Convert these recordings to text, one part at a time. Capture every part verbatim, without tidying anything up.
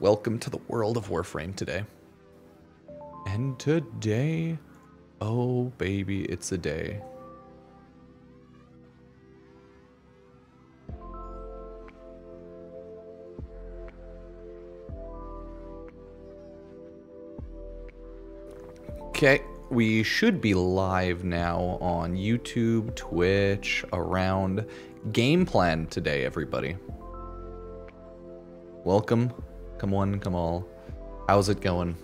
Welcome to the world of Warframe today. And today, oh baby, it's a day. Okay, we should be live now on YouTube, Twitch, around game plan today, everybody. Welcome. Come one, come all. How's it going?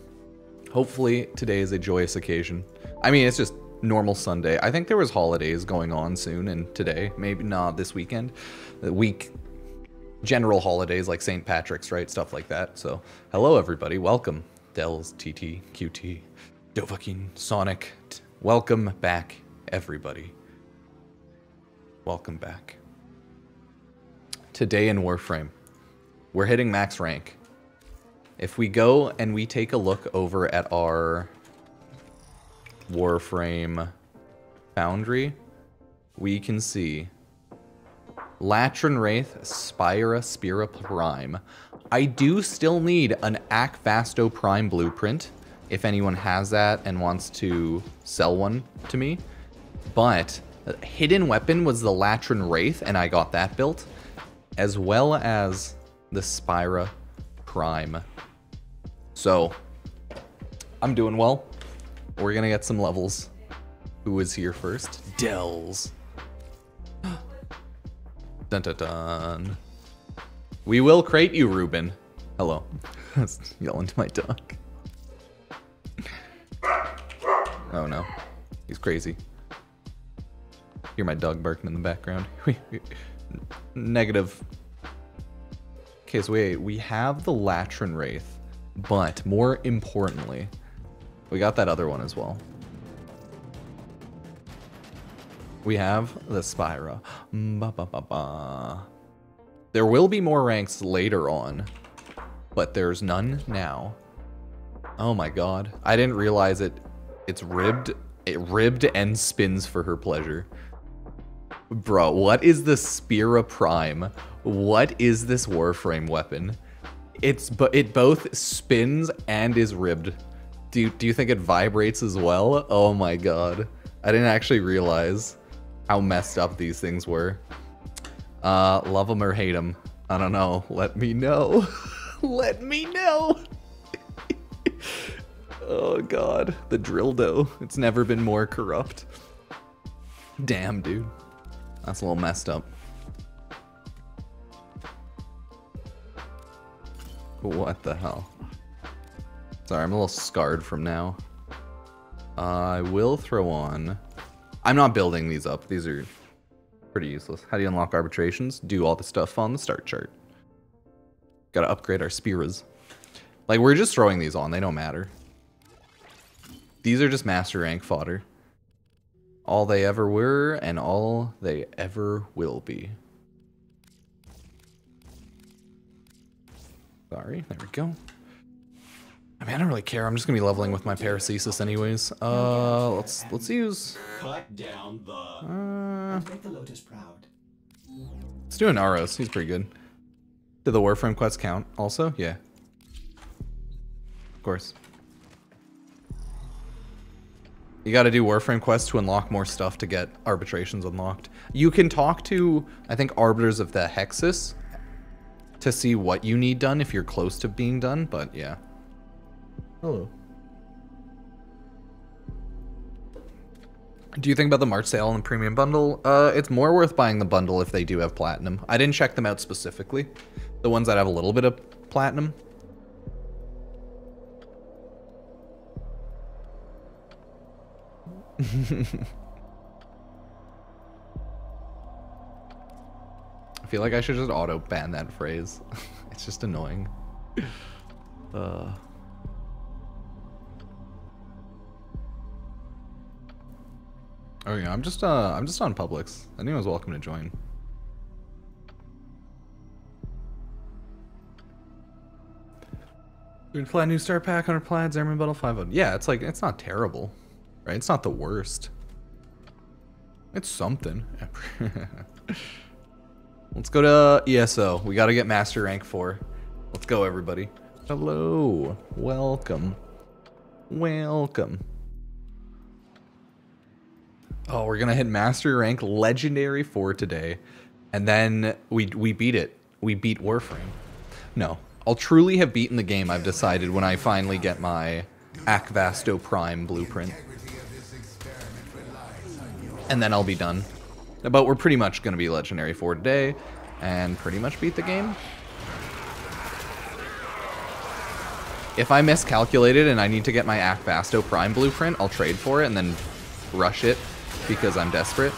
Hopefully today is a joyous occasion. I mean, it's just normal Sunday. I think there was holidays going on soon and today, maybe not this weekend. The week, general holidays like Saint Patrick's, right? Stuff like that. So hello everybody, welcome. Dells, T T, Q T, Dovahkiin, Sonic. Welcome back, everybody. Welcome back. Today in Warframe, we're hitting max rank. If we go and we take a look over at our Warframe Foundry, we can see Latron Wraith, Spira, Spira Prime. I do still need an Akvasto Prime Blueprint, if anyone has that and wants to sell one to me. But Hidden Weapon was the Latron Wraith, and I got that built, as well as the Spira Prime. So, I'm doing well. We're gonna get some levels. Who is here first? Dells. Dun dun dun. We will crate you, Ruben. Hello. Yelling to my dog. Oh no. He's crazy. Hear my dog barking in the background. Negative. Okay, so wait, we have the Latron Wraith. But more importantly, we got that other one as well. We have the Spira. Ba, ba, ba, ba. There will be more ranks later on, but there's none now. Oh my god. I didn't realize it. It's ribbed. It ribbed and spins for her pleasure. Bro, what is the Spira Prime? What is this Warframe weapon? It's but it both spins and is ribbed. Do you, do you think it vibrates as well? Oh my god. I didn't actually realize how messed up these things were. Uh, love them or hate them. I don't know. Let me know. Let me know. Oh god. The Drilldo. It's never been more corrupt. Damn, dude. That's a little messed up. What the hell? Sorry, I'm a little scarred from now. Uh, I will throw on... I'm not building these up. These are pretty useless. How do you unlock arbitrations? Do all the stuff on the start chart. Gotta upgrade our Spiras. Like, we're just throwing these on. They don't matter. These are just Master Rank fodder. All they ever were and all they ever will be. Sorry, there we go. I mean, I don't really care. I'm just gonna be leveling with my Paracesis anyways. Uh, let's let's use. Cut down the. Uh, let's do Inaros. He's pretty good. Did the Warframe quest count? Also, yeah. Of course. You got to do Warframe quests to unlock more stuff to get arbitrations unlocked. You can talk to, I think, Arbiters of the Hexus to see what you need done if you're close to being done, but yeah. Hello. Do you think about the March sale and the premium bundle? Uh, it's more worth buying the bundle if they do have platinum. I didn't check them out specifically. The ones that have a little bit of platinum. I feel like I should just auto-ban that phrase. It's just annoying. Uh. Oh yeah, I'm just uh, I'm just on Publix. Anyone's welcome to join. Green plaid, new star pack, one hundred plaids, airman bundle, five oh. Yeah, it's like it's not terrible, right? It's not the worst. It's something. Let's go to E S O. We gotta get Master Rank four. Let's go, everybody. Hello. Welcome. Welcome. Oh, we're gonna hit Mastery Rank Legendary for today. And then we we beat it. We beat Warframe. No. I'll truly have beaten the game, I've decided, when I finally get my Akvasto Prime Blueprint. And then I'll be done. But we're pretty much gonna be Legendary for today. And pretty much beat the game. If I miscalculated and I need to get my Akvasto Prime Blueprint, I'll trade for it and then rush it because I'm desperate.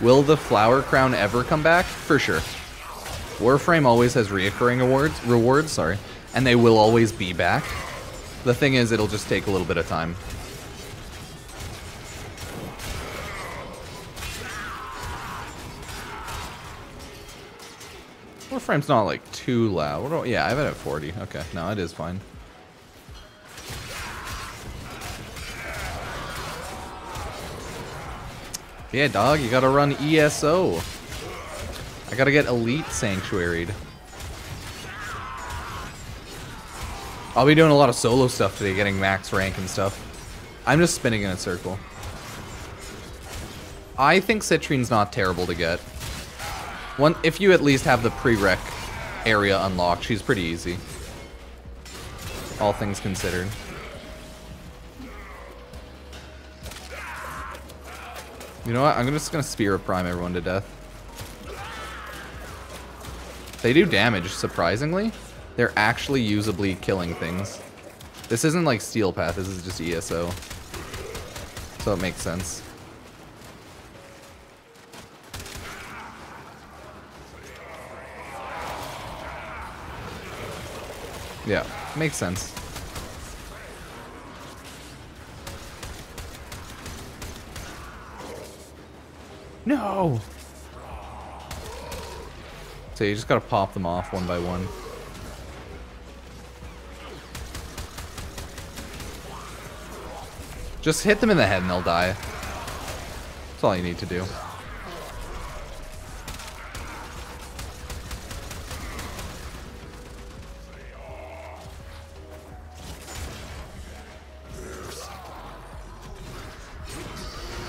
Will the Flower Crown ever come back? For sure. Warframe always has reoccurring awards, rewards, sorry, and they will always be back. The thing is, it'll just take a little bit of time. Warframe's not like too loud. What do I, yeah, I've had it at forty. Okay, no, it is fine. Yeah, dog, you gotta run E S O. I gotta get Elite Sanctuaried. I'll be doing a lot of solo stuff today, getting max rank and stuff. I'm just spinning in a circle. I think Citrine's not terrible to get. One, if you at least have the prereq area unlocked, she's pretty easy. All things considered. You know what? I'm just gonna Spira Prime everyone to death. They do damage, surprisingly. They're actually usably killing things. This isn't like Steel Path, this is just E S O. So it makes sense. Yeah, makes sense. No! So you just gotta pop them off one by one. Just hit them in the head and they'll die. That's all you need to do.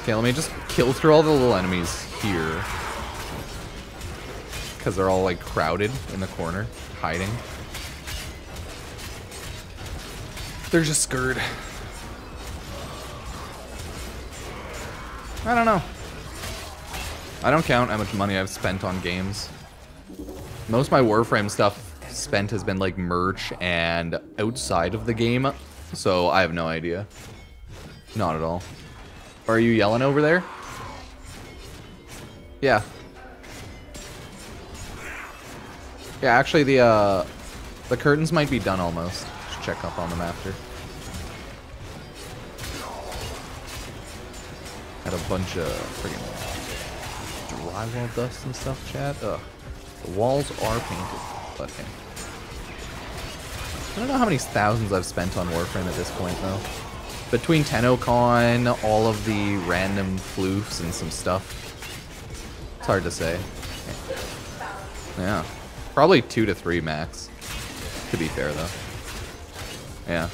Okay, let me just kill through all the little enemies here. Because they're all like crowded in the corner, hiding. They're just scared. I don't know. I don't count how much money I've spent on games. Most of my Warframe stuff spent has been like merch and outside of the game, so I have no idea. Not at all. Are you yelling over there? Yeah. Yeah, actually the uh, the curtains might be done almost. Just check up on them after. Had a bunch of freaking drywall dust and stuff, chat. Ugh. The walls are painted, but okay. I don't know how many thousands I've spent on Warframe at this point though. Between TennoCon, all of the random floofs and some stuff. It's hard to say. Yeah. Probably two to three max. To be fair though. Yeah.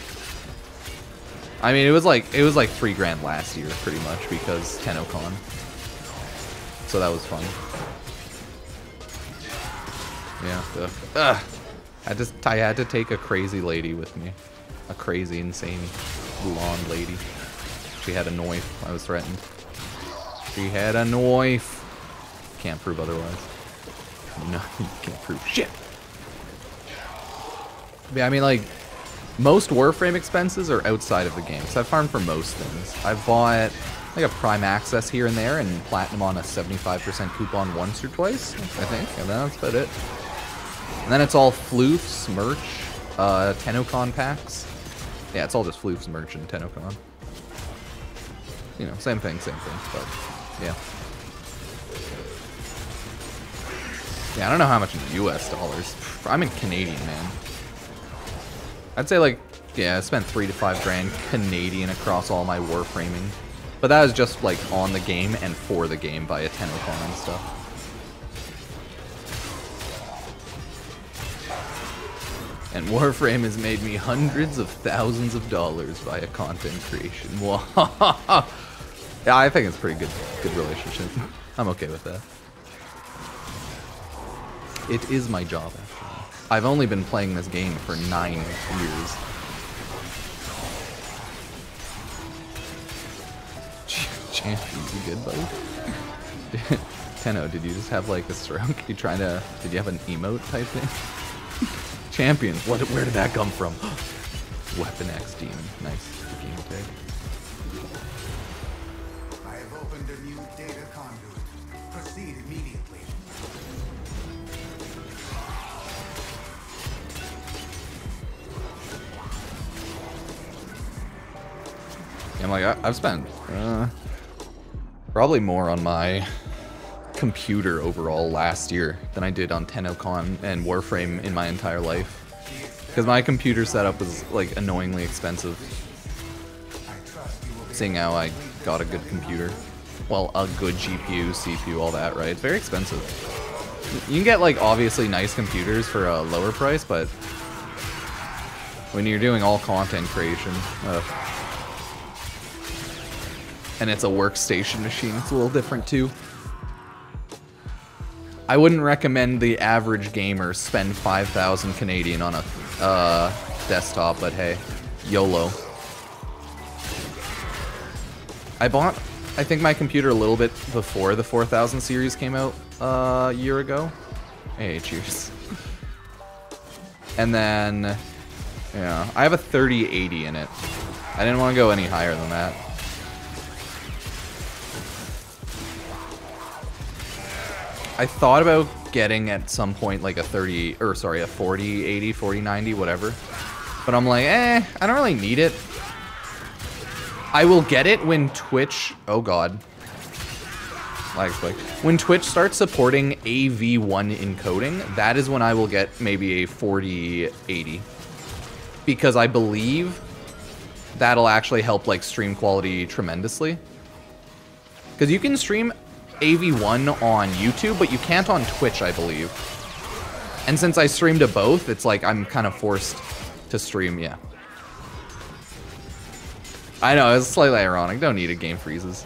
I mean it was like it was like three grand last year pretty much because TennoCon. So that was fun. Yeah. Ugh. I just I had to take a crazy lady with me. A crazy insane blonde lady. She had a knife. I was threatened. She had a knife. Can't prove otherwise. No, you can't prove shit. Yeah, I mean, like, most Warframe expenses are outside of the game, so I farmed for most things. I've bought, like, a Prime Access here and there, and Platinum on a seventy-five percent coupon once or twice, I think, and that's about it. And then it's all floofs, merch, uh, TennoCon packs. Yeah, it's all just floofs, merch, and TennoCon. You know, same thing, same thing, but, yeah. Yeah, I don't know how much in U S dollars. I'm in Canadian, man. I'd say, like, yeah, I spent three to five grand Canadian across all my Warframing. But that was just, like, on the game and for the game by a TennoCon and stuff. and Warframe has made me hundreds of thousands of dollars via content creation. Yeah, I think it's a pretty good, good relationship. I'm okay with that. It is my job, after all. I've only been playing this game for nine years. Champions, you good, buddy? Tenno, did you just have like a stroke? You trying to? Did you have an emote type thing? Champions, what? Where did that come from? Weapon X Demon, nice game tag. I have opened a new data conduit. Proceed immediately. I'm like, I, I've spent uh, probably more on my computer overall last year than I did on TennoCon and Warframe in my entire life. Because my computer setup was like annoyingly expensive. Seeing how I got a good computer. Well, a good G P U, C P U, all that, right? It's very expensive. You can get like obviously nice computers for a lower price, but when you're doing all content creation, uh, and it's a workstation machine, it's a little different too. I wouldn't recommend the average gamer spend five thousand Canadian on a uh, desktop, but hey, YOLO. I bought, I think, my computer a little bit before the four thousand series came out uh, a year ago. Hey, cheers. And then, yeah, I have a thirty eighty in it. I didn't want to go any higher than that. I thought about getting at some point like a thirty, or sorry, a forty eighty, forty ninety, whatever. But I'm like, eh, I don't really need it. I will get it when Twitch, oh god. Lag spike. When Twitch starts supporting A V one encoding, that is when I will get maybe a forty eighty. Because I believe that'll actually help like stream quality tremendously. Because you can stream A V one on YouTube, but you can't on Twitch, I believe. And since I stream to both, it's like I'm kind of forced to stream, yeah. I know, it's slightly ironic. Don't need it, game freezes.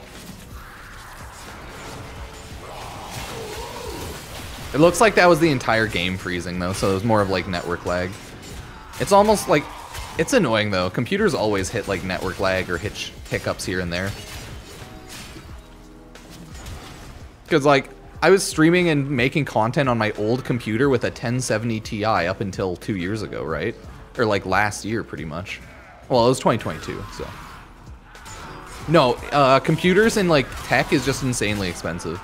It looks like that was the entire game freezing, though, so it was more of like network lag. It's almost like... It's annoying, though. Computers always hit like network lag or hitch hiccups here and there. Because, like, I was streaming and making content on my old computer with a ten seventy T I up until two years ago, right? Or, like, last year, pretty much. Well, it was twenty twenty-two, so. No, uh, computers and, like, tech is just insanely expensive.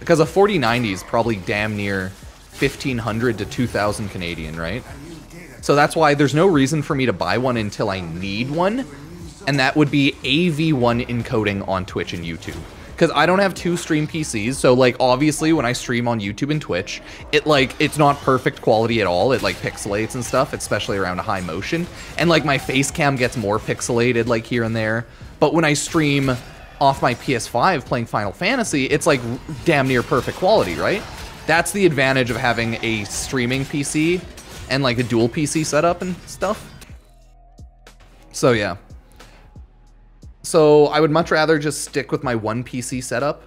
Because a forty ninety is probably damn near fifteen hundred to two thousand Canadian, right? So that's why there's no reason for me to buy one until I need one. And that would be A V one encoding on Twitch and YouTube. Because I don't have two stream P Cs, so like obviously when I stream on YouTube and Twitch, it like it's not perfect quality at all. It like pixelates and stuff, especially around high motion. And like my face cam gets more pixelated like here and there. But when I stream off my P S five playing Final Fantasy, it's like damn near perfect quality, right? That's the advantage of having a streaming P C and like a dual P C setup and stuff. So yeah. So I would much rather just stick with my one P C setup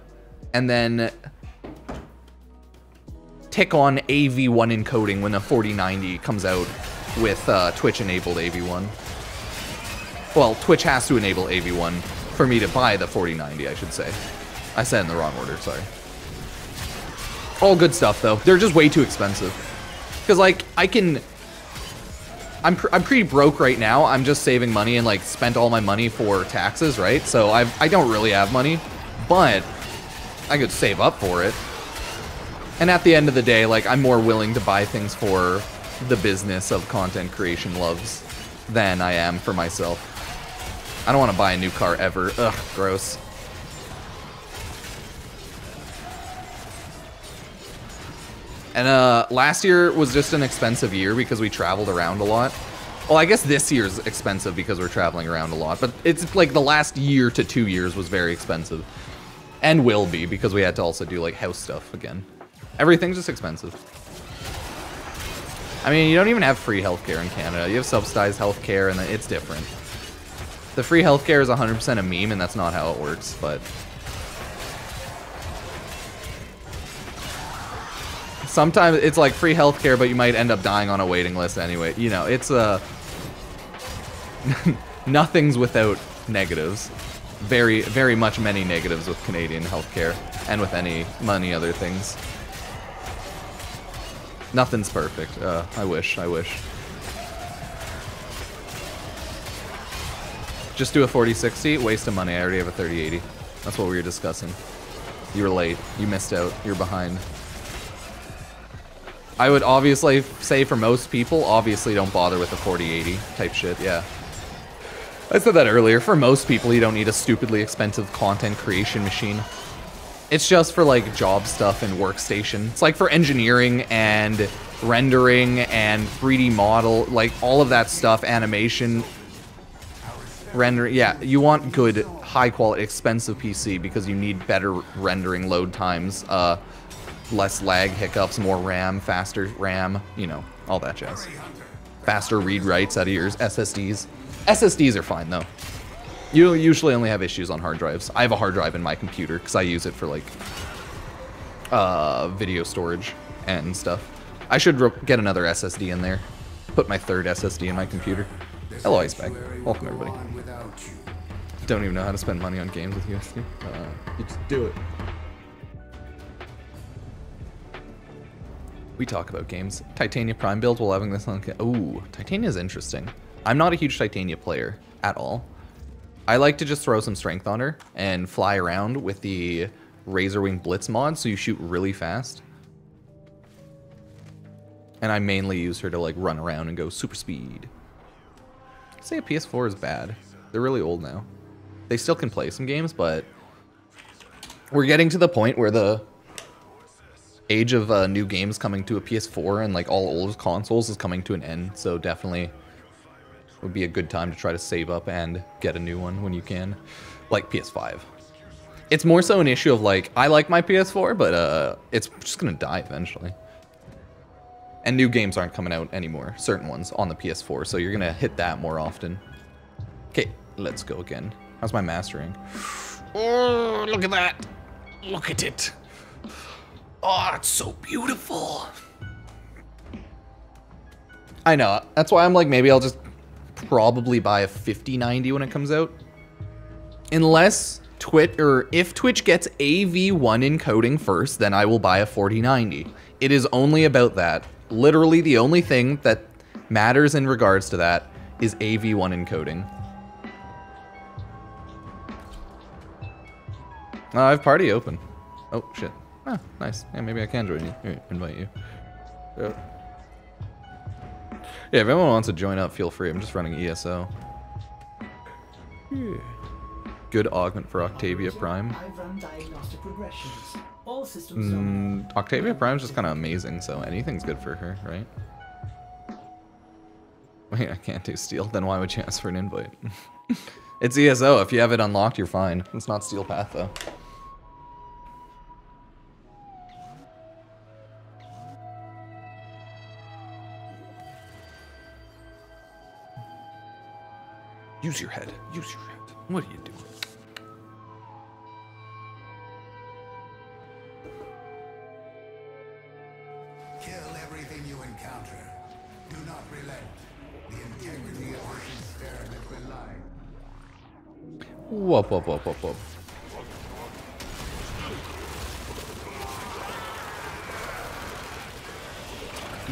and then tick on A V one encoding when the forty ninety comes out with uh, Twitch-enabled A V one. Well, Twitch has to enable A V one for me to buy the forty ninety, I should say. I said in the wrong order, sorry. All good stuff, though. They're just way too expensive. Because, like, I can... I'm, pr I'm pretty broke right now. I'm just saving money and like spent all my money for taxes, right? So I've, I don't really have money, but I could save up for it. And at the end of the day, like I'm more willing to buy things for the business of content creation loves than I am for myself. I don't want to buy a new car ever. Ugh, gross. And uh, last year was just an expensive year because we traveled around a lot. Well, I guess this year's expensive because we're traveling around a lot, but it's like the last year to two years was very expensive. And will be, because we had to also do like house stuff again. Everything's just expensive. I mean, you don't even have free healthcare in Canada. You have subsidized healthcare, and it's different. The free healthcare is one hundred percent a meme, and that's not how it works, but... Sometimes it's like free healthcare, but you might end up dying on a waiting list anyway. You know, it's a... Uh... Nothing's without negatives. Very, very much many negatives with Canadian healthcare, and with any, many other things. Nothing's perfect. Uh, I wish, I wish. Just do a forty sixty, waste of money. I already have a thirty eighty. That's what we were discussing. You were late. You missed out. You're behind. I would obviously say for most people, obviously don't bother with a forty eighty type shit, yeah. I said that earlier. For most people, you don't need a stupidly expensive content creation machine. It's just for, like, job stuff and workstation. It's like for engineering and rendering and three D model, like, all of that stuff, animation, rendering. Yeah, you want good, high-quality, expensive P C because you need better rendering load times, uh, less lag, hiccups, more RAM, faster RAM, you know, all that jazz. Faster read-writes out of yours, S S Ds. S S Ds are fine, though. You usually only have issues on hard drives. I have a hard drive in my computer because I use it for, like, uh, video storage and stuff. I should get another S S D in there. Put my third S S D in my computer. Hello, Iceback. Welcome, everybody. Don't even know how to spend money on games with U S D. Uh, you just do it. We talk about games. Titania Prime build while having this on... Ooh, Titania's interesting. I'm not a huge Titania player at all. I like to just throw some strength on her and fly around with the Razorwing Blitz mod, so you shoot really fast. And I mainly use her to like run around and go super speed. I'd say a P S four is bad. They're really old now. They still can play some games, but we're getting to the point where the age of uh, new games coming to a P S four and like all old consoles is coming to an end, so definitely would be a good time to try to save up and get a new one when you can, like P S five. It's more so an issue of like, I like my P S four, but uh, it's just gonna die eventually. And new games aren't coming out anymore, certain ones on the P S four, so you're gonna hit that more often. Okay, let's go again. How's my mastering? Oh, look at that. Look at it. Oh, it's so beautiful. I know, that's why I'm like, maybe I'll just probably buy a fifty ninety when it comes out. Unless Twitch, or if Twitch gets A V one encoding first, then I will buy a forty ninety. It is only about that. Literally the only thing that matters in regards to that is A V one encoding. Oh, I've party open. Oh, shit. Ah, nice. Yeah, maybe I can join you. Here, invite you. Yeah. Yeah, if anyone wants to join up, feel free. I'm just running E S O. Yeah. Good augment for Octavia Prime. Mm, Octavia Prime's just kind of amazing, so anything's good for her, right? Wait, I can't do Steel? Then why would you ask for an invite? It's E S O. If you have it unlocked, you're fine. It's not Steel Path, though. Use your head. Use your head. What are you doing? Kill everything you encounter. Do not relent. The integrity of the experiment will lie. Whoop, whoop, whoop, whoop, whoop.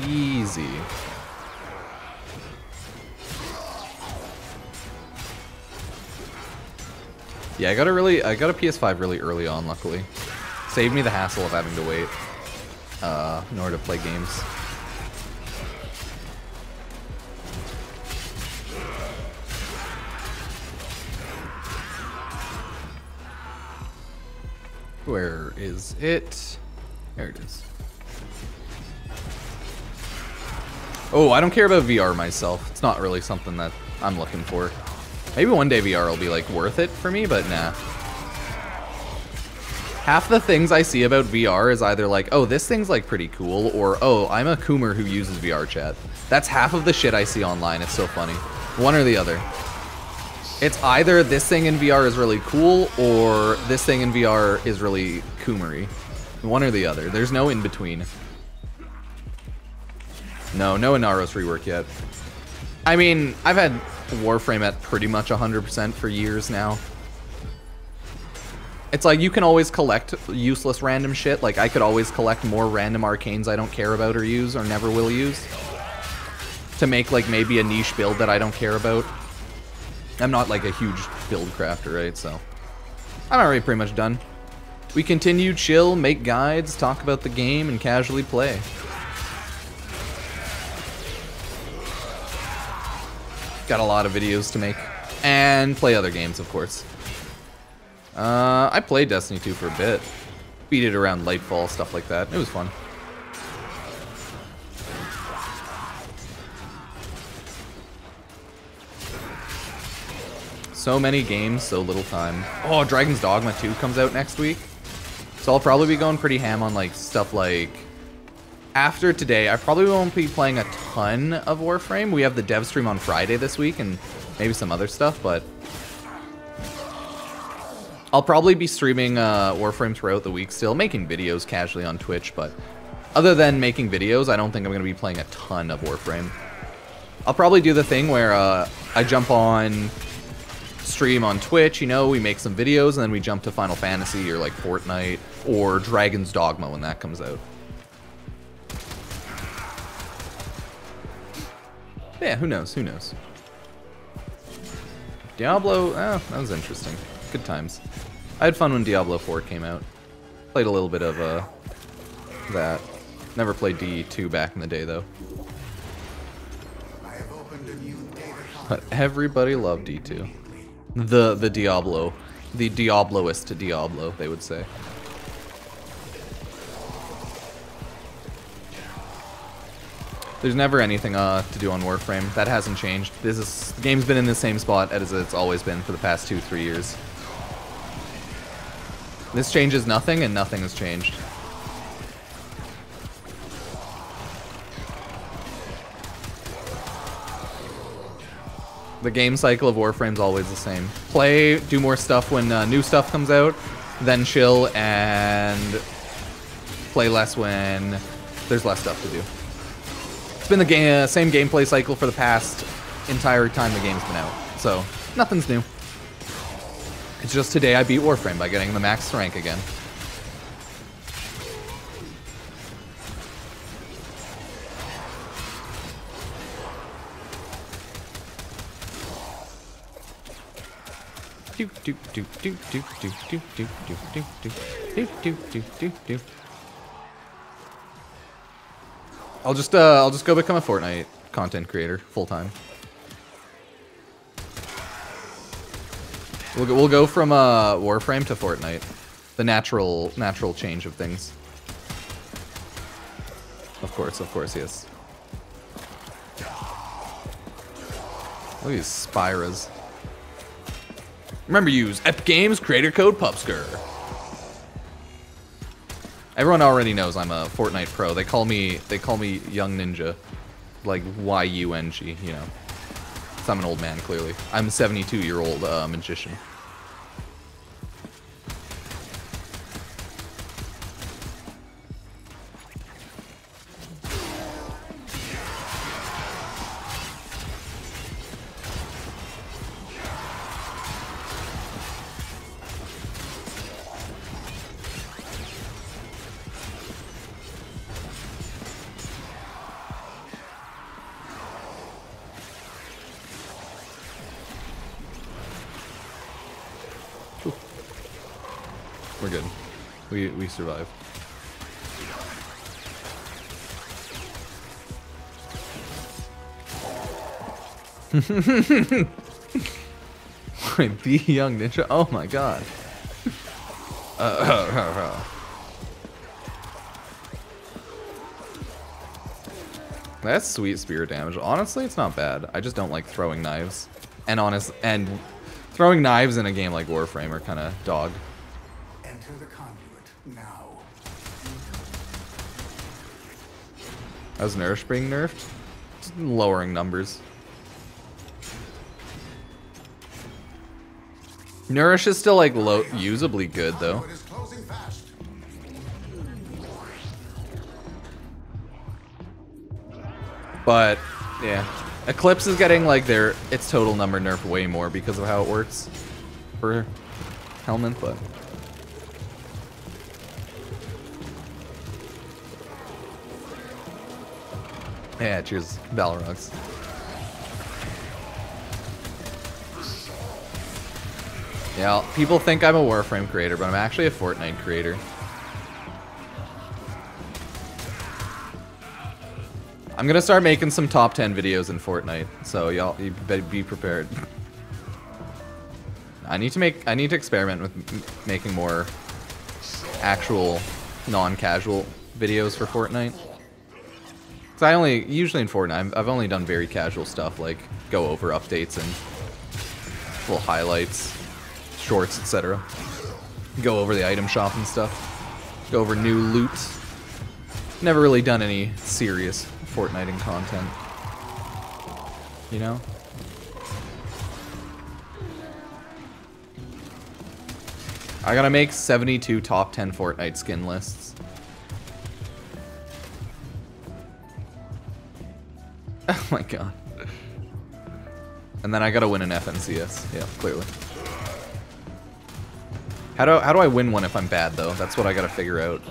Easy. Yeah, I got a really, I got a P S five really early on, luckily. Saved me the hassle of having to wait uh, in order to play games. Where is it? There it is. Oh, I don't care about V R myself. It's not really something that I'm looking for. Maybe one day V R will be, like, worth it for me, but nah. half the things I see about V R is either like, oh, this thing's like pretty cool, or oh, I'm a Coomer who uses V R chat. That's half of the shit I see online. It's so funny. One or the other. It's either this thing in V R is really cool, or this thing in V R is really Coomery. One or the other. There's no in between. No, no Inaros rework yet. I mean, I've had Warframe at pretty much one hundred percent for years now. It's like, you can always collect useless random shit. Like, I could always collect more random arcanes I don't care about or use or never will use. To make, like, maybe a niche build that I don't care about. I'm not, like, a huge build crafter, right? So, I'm already pretty much done. We continue, chill, make guides, talk about the game, and casually play. Got a lot of videos to make. And play other games, of course. Uh, I played Destiny two for a bit. Beat it around Lightfall, stuff like that. It was fun. So many games, so little time. Oh, Dragon's Dogma two comes out next week. So I'll probably be going pretty ham on like stuff like... After today, I probably won't be playing a ton of Warframe. We have the dev stream on Friday this week and maybe some other stuff, but... I'll probably be streaming uh, Warframe throughout the week still, making videos casually on Twitch, but other than making videos, I don't think I'm going to be playing a ton of Warframe. I'll probably do the thing where uh, I jump on stream on Twitch, you know, we make some videos, and then we jump to Final Fantasy or like Fortnite or Dragon's Dogma when that comes out. Yeah, who knows, who knows. Diablo, oh, that was interesting. Good times. I had fun when Diablo four came out. Played a little bit of uh, that. Never played D E two back in the day though. But everybody loved D E two. The the Diablo, the Diabloist to Diablo, they would say. There's never anything uh, to do on Warframe. That hasn't changed. This is the game's been in the same spot as it's always been for the past two three years. This changes nothing, and nothing has changed. The game cycle of Warframe's always the same. Play, do more stuff when uh, new stuff comes out, then chill, and play less when there's less stuff to do. It's been the game, uh, same gameplay cycle for the past entire time the game's been out, so nothing's new. It's just today I beat Warframe by getting the max rank again. Do do do do do do do do do do do do do do do. I'll just uh I'll just go become a Fortnite content creator full time. We'll go, we'll go from uh, Warframe to Fortnite, the natural natural change of things. Of course, of course, yes. Look at these Spiras. Remember, use Epic Games creator code PUBSKER. Everyone already knows I'm a Fortnite pro. They call me they call me Young Ninja, like Y U N G, you know. I'm an old man, clearly. I'm a seventy-two-year-old uh, magician. We survive. Wait, be Young Ninja? Oh my god. Uh, that's sweet spear damage. Honestly, it's not bad. I just don't like throwing knives. And honest and throwing knives in a game like Warframe are kinda dog. Enter the conduit. now. How's Nourish being nerfed? Just lowering numbers. Nourish is still like low, usably good though. But yeah, Eclipse is getting like their its total number nerfed way more because of how it works for Hellman, but. Yeah, cheers, Balrogs. Yeah, people think I'm a Warframe creator, but I'm actually a Fortnite creator. I'm gonna start making some top ten videos in Fortnite, so y'all you better be prepared. I need to make I need to experiment with m making more actual non-casual videos for Fortnite. Cause I only usually in Fortnite I'm, I've only done very casual stuff like go over updates and little highlights, shorts, et cetera. Go over the item shop and stuff. Go over new loot. Never really done any serious Fortniting content, you know? I gotta make seventy-two top ten Fortnite skin lists. Oh my god. And then I gotta win an F N C S. Yeah, clearly. How do, how do I win one if I'm bad though? That's what I gotta figure out.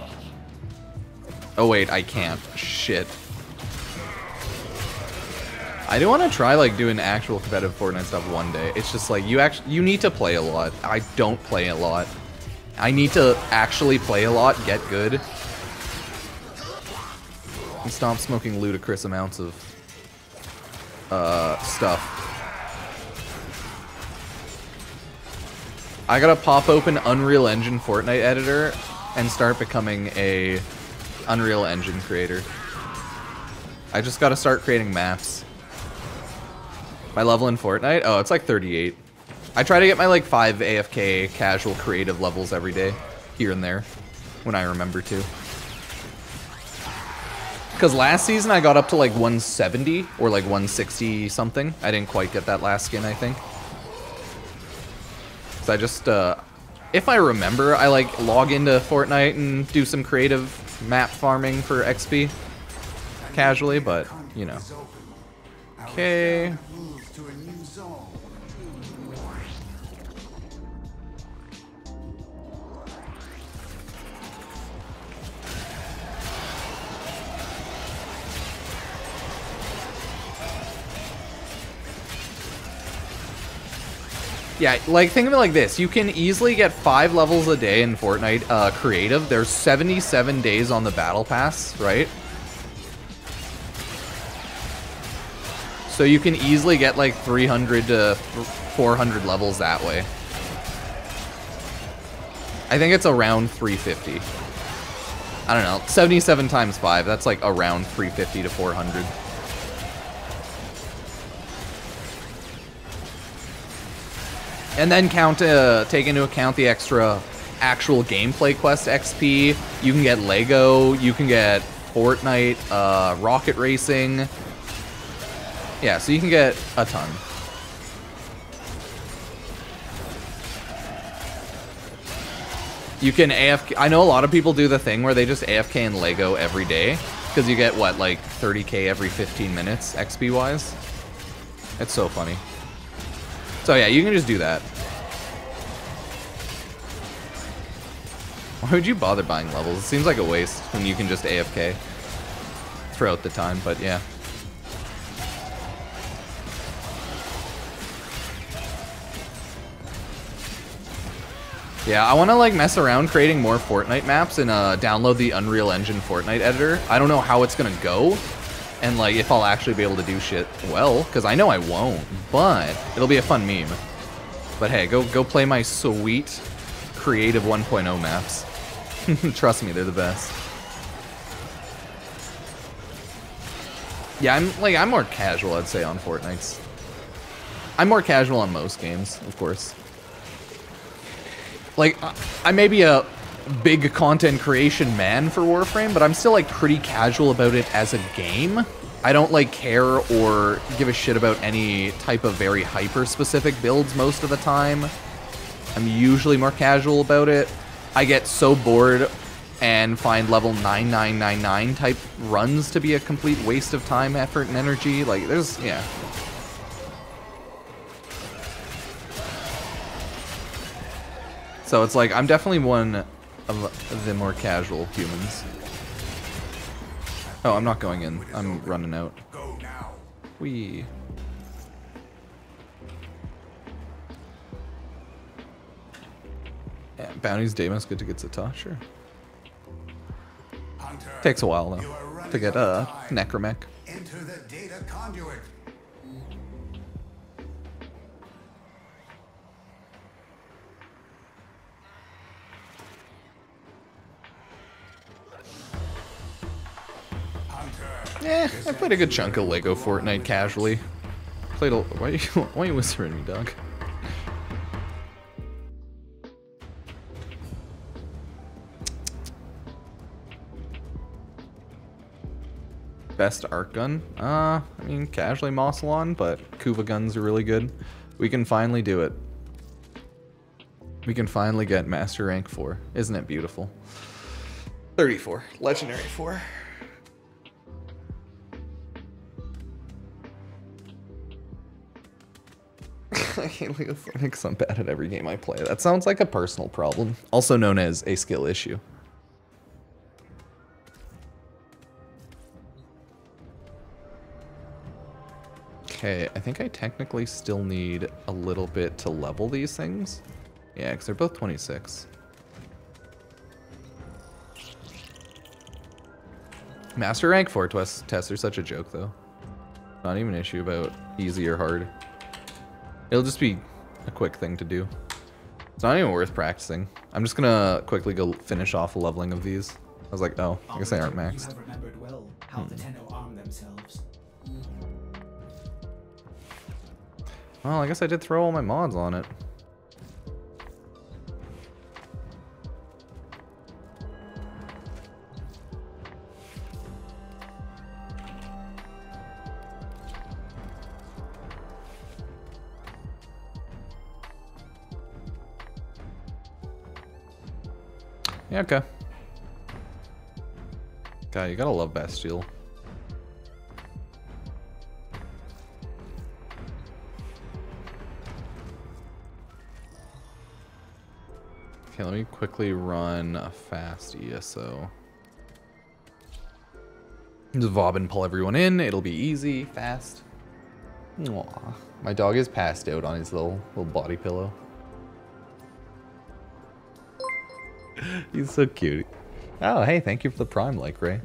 Oh wait, I can't. Shit. I do want to try like doing actual competitive Fortnite stuff one day. It's just like you actually you need to play a lot. I don't play a lot. I need to actually play a lot, get good, and stop smoking ludicrous amounts of uh, stuff. I gotta pop open Unreal Engine Fortnite editor and start becoming a Unreal Engine creator. I just gotta start creating maps. My level in Fortnite? Oh, it's like thirty-eight. I try to get my like five A F K casual creative levels every day, here and there, when I remember to. Because last season I got up to like one seventy or like one sixty something. I didn't quite get that last skin, I think. So I just, uh, if I remember, I like log into Fortnite and do some creative map farming for X P casually, but you know. Okay. Yeah, like, think of it like this. You can easily get five levels a day in Fortnite uh, creative. There's seventy-seven days on the Battle Pass, right? So you can easily get like three hundred to four hundred levels that way. I think it's around three fifty. I don't know, seventy-seven times five, that's like around three fifty to four hundred. And then count, uh, take into account the extra actual gameplay quest X P. You can get Lego, you can get Fortnite, uh, Rocket Racing. Yeah, so you can get a ton. You can A F K, I know a lot of people do the thing where they just A F K and Lego every day, because you get what, like thirty K every fifteen minutes X P wise? It's so funny. So yeah, you can just do that. Why would you bother buying levels? It seems like a waste when you can just A F K throughout the time, but yeah. Yeah, I wanna like mess around creating more Fortnite maps and uh, download the Unreal Engine Fortnite editor. I don't know how it's gonna go. And like, if I'll actually be able to do shit well, because I know I won't, but it'll be a fun meme. But hey, go go play my sweet, creative one point oh maps. Trust me, they're the best. Yeah, I'm like I'm more casual, I'd say, on Fortnite. I'm more casual on most games, of course. Like, I may be a big content creation man for Warframe, but I'm still like pretty casual about it as a game. I don't like care or give a shit about any type of very hyper specific builds most of the time. I'm usually more casual about it. I get so bored and find level nine nine nine nine type runs to be a complete waste of time, effort, and energy. Like, there's, yeah. So it's like, I'm definitely one of the more casual humans. Oh, I'm not going in. I'm running out. Whee. Yeah, Bounty's Deimos, good to get Zata, sure. Takes a while, though, to get a uh, Necromech. Into the data conduit. Yeah, I played a good chunk of LEGO Fortnite casually. Played a... Why are you, why are you whispering at me, dog? Best arc gun? Uh, I mean, casually Mossilon, but Kuva guns are really good. We can finally do it. We can finally get Mastery Rank four. Isn't it beautiful? thirty-four. Legendary four. I hate LEGO Fortnite because I'm bad at every game I play. That sounds like a personal problem, also known as a skill issue. Okay, I think I technically still need a little bit to level these things. Yeah, because they're both twenty-six. Master Rank four tests are such a joke, though. Not even an issue about easy or hard. It'll just be a quick thing to do. It's not even worth practicing. I'm just gonna quickly go finish off leveling of these. I was like, oh, I guess they aren't maxed. Well how hmm. the Tenno arm themselves. Well, I guess I did throw all my mods on it. Yeah, okay. God, you gotta love Bastille. Okay, let me quickly run a fast E S O. Just Vauban and pull everyone in. It'll be easy, fast. Aww. My dog is passed out on his little, little body pillow. He's so cute. Oh, hey, thank you for the Prime like, Ray.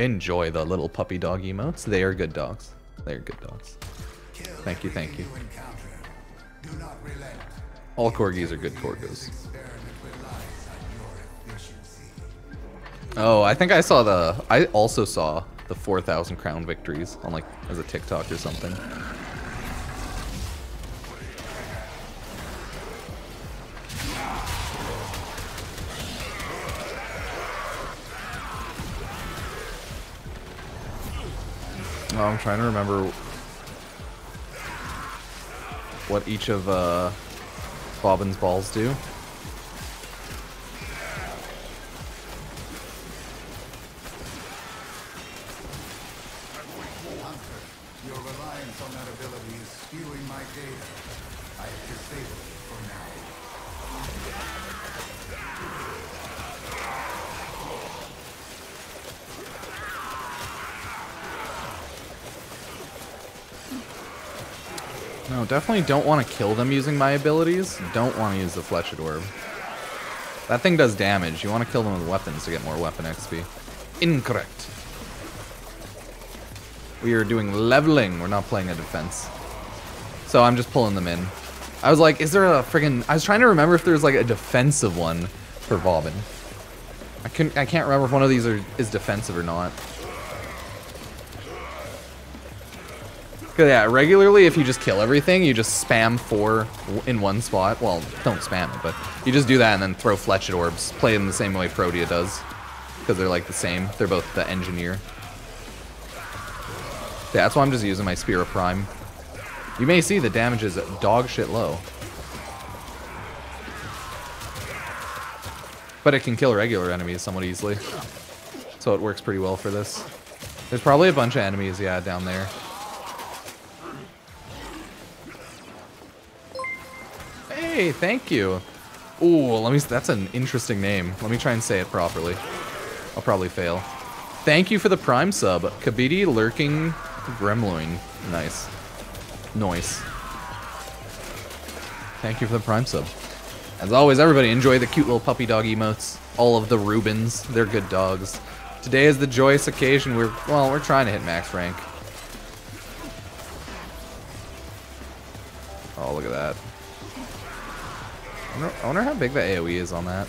Enjoy the little puppy dog emotes. They are good dogs. They are good dogs. Thank you, thank you. All corgis are good corgos. Oh, I think I saw the... I also saw the four thousand crown victories on, like, as a TikTok or something. Oh, I'm trying to remember what each of uh, Bobbin's balls do. Your reliance on that ability is skewing my data. I have disabled it for now. No, definitely don't want to kill them using my abilities. Don't want to use the Fletched Orb. That thing does damage. You want to kill them with weapons to get more weapon X P. Incorrect. We are doing leveling. We're not playing a defense. So I'm just pulling them in. I was like, is there a friggin... I was trying to remember if there's like a defensive one for Vauban. I couldn't, I can't remember if one of these are, is defensive or not. yeah, regularly if you just kill everything, you just spam four in one spot. Well, don't spam it, but you just do that and then throw Fletched Orbs. Play them the same way Protea does, because they're like the same. They're both the engineer. Yeah, that's why I'm just using my Spira Prime. You may see the damage is dog shit low. But it can kill regular enemies somewhat easily. So it works pretty well for this. There's probably a bunch of enemies, yeah, down there. Hey, thank you. Ooh, let me, that's an interesting name. Let me try and say it properly. I'll probably fail. Thank you for the Prime sub. Kabidi Lurking Gremloin. Nice. Noise. Thank you for the Prime sub. As always, everybody, enjoy the cute little puppy dog emotes. All of the Rubens. They're good dogs. Today is the joyous occasion. We're, well, we're trying to hit max rank. Oh, look at that. I wonder, I wonder how big the AoE is on that.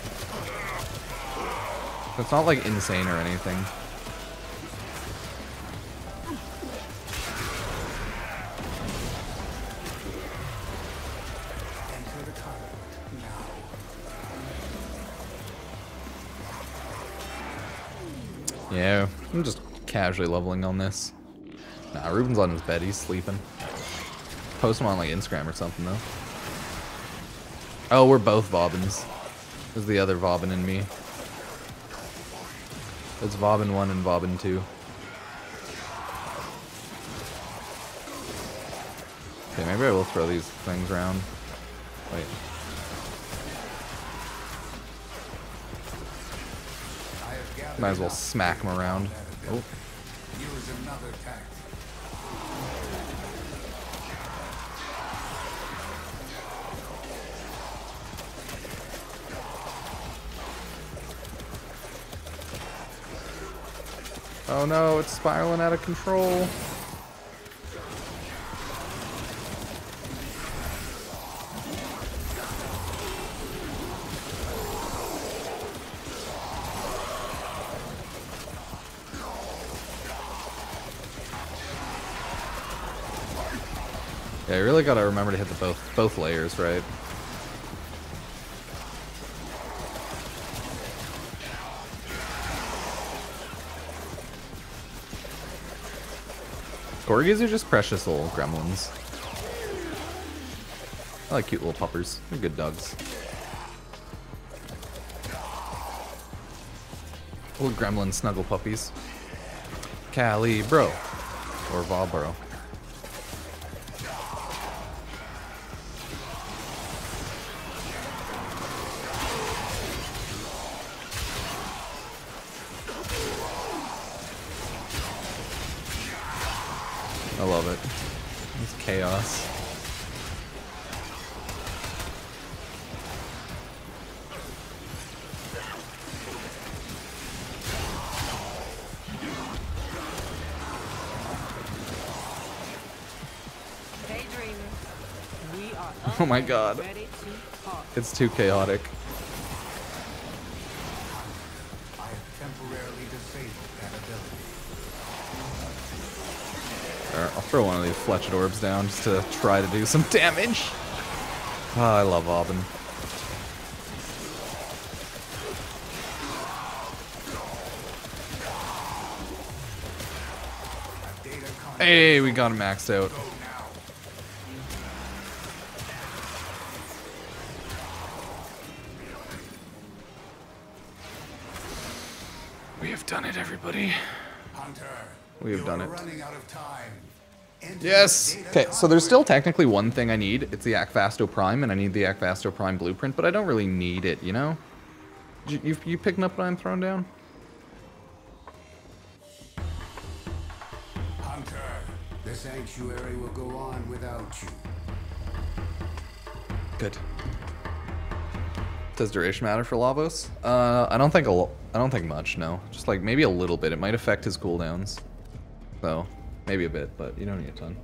It's not, like, insane or anything. Yeah, I'm just casually leveling on this. Nah, Ruben's on his bed, he's sleeping. Post him on like Instagram or something though. Oh, we're both Vaubans. There's the other Vauban in me. It's Vauban one and Vauban two. Okay, maybe I will throw these things around. Wait. Might as well smack him around. Oh. Oh no, it's spiraling out of control. Yeah, you really gotta remember to hit the both both layers, right? Corgis are just precious little gremlins. I like cute little puppers. They're good dogs. Little gremlin snuggle puppies. Calibro. Or Valbro. I love it. It's chaos. Oh my god. It's too chaotic. I'll throw one of these Fletched Orbs down just to try to do some damage. Oh, I love Vauban. Hey, we got him maxed out. We have done it, everybody. We have done it. Yes! Okay, so there's still technically one thing I need. It's the Akvasto Prime, and I need the Akvasto Prime Blueprint, but I don't really need it, you know? You, you, you picking up what I'm throwing down? Hunter, the sanctuary will go on without you. Good. Does duration matter for Lavos? Uh, I don't think a I don't think much, no. Just like maybe a little bit. It might affect his cooldowns. So, maybe a bit, but you don't need a ton.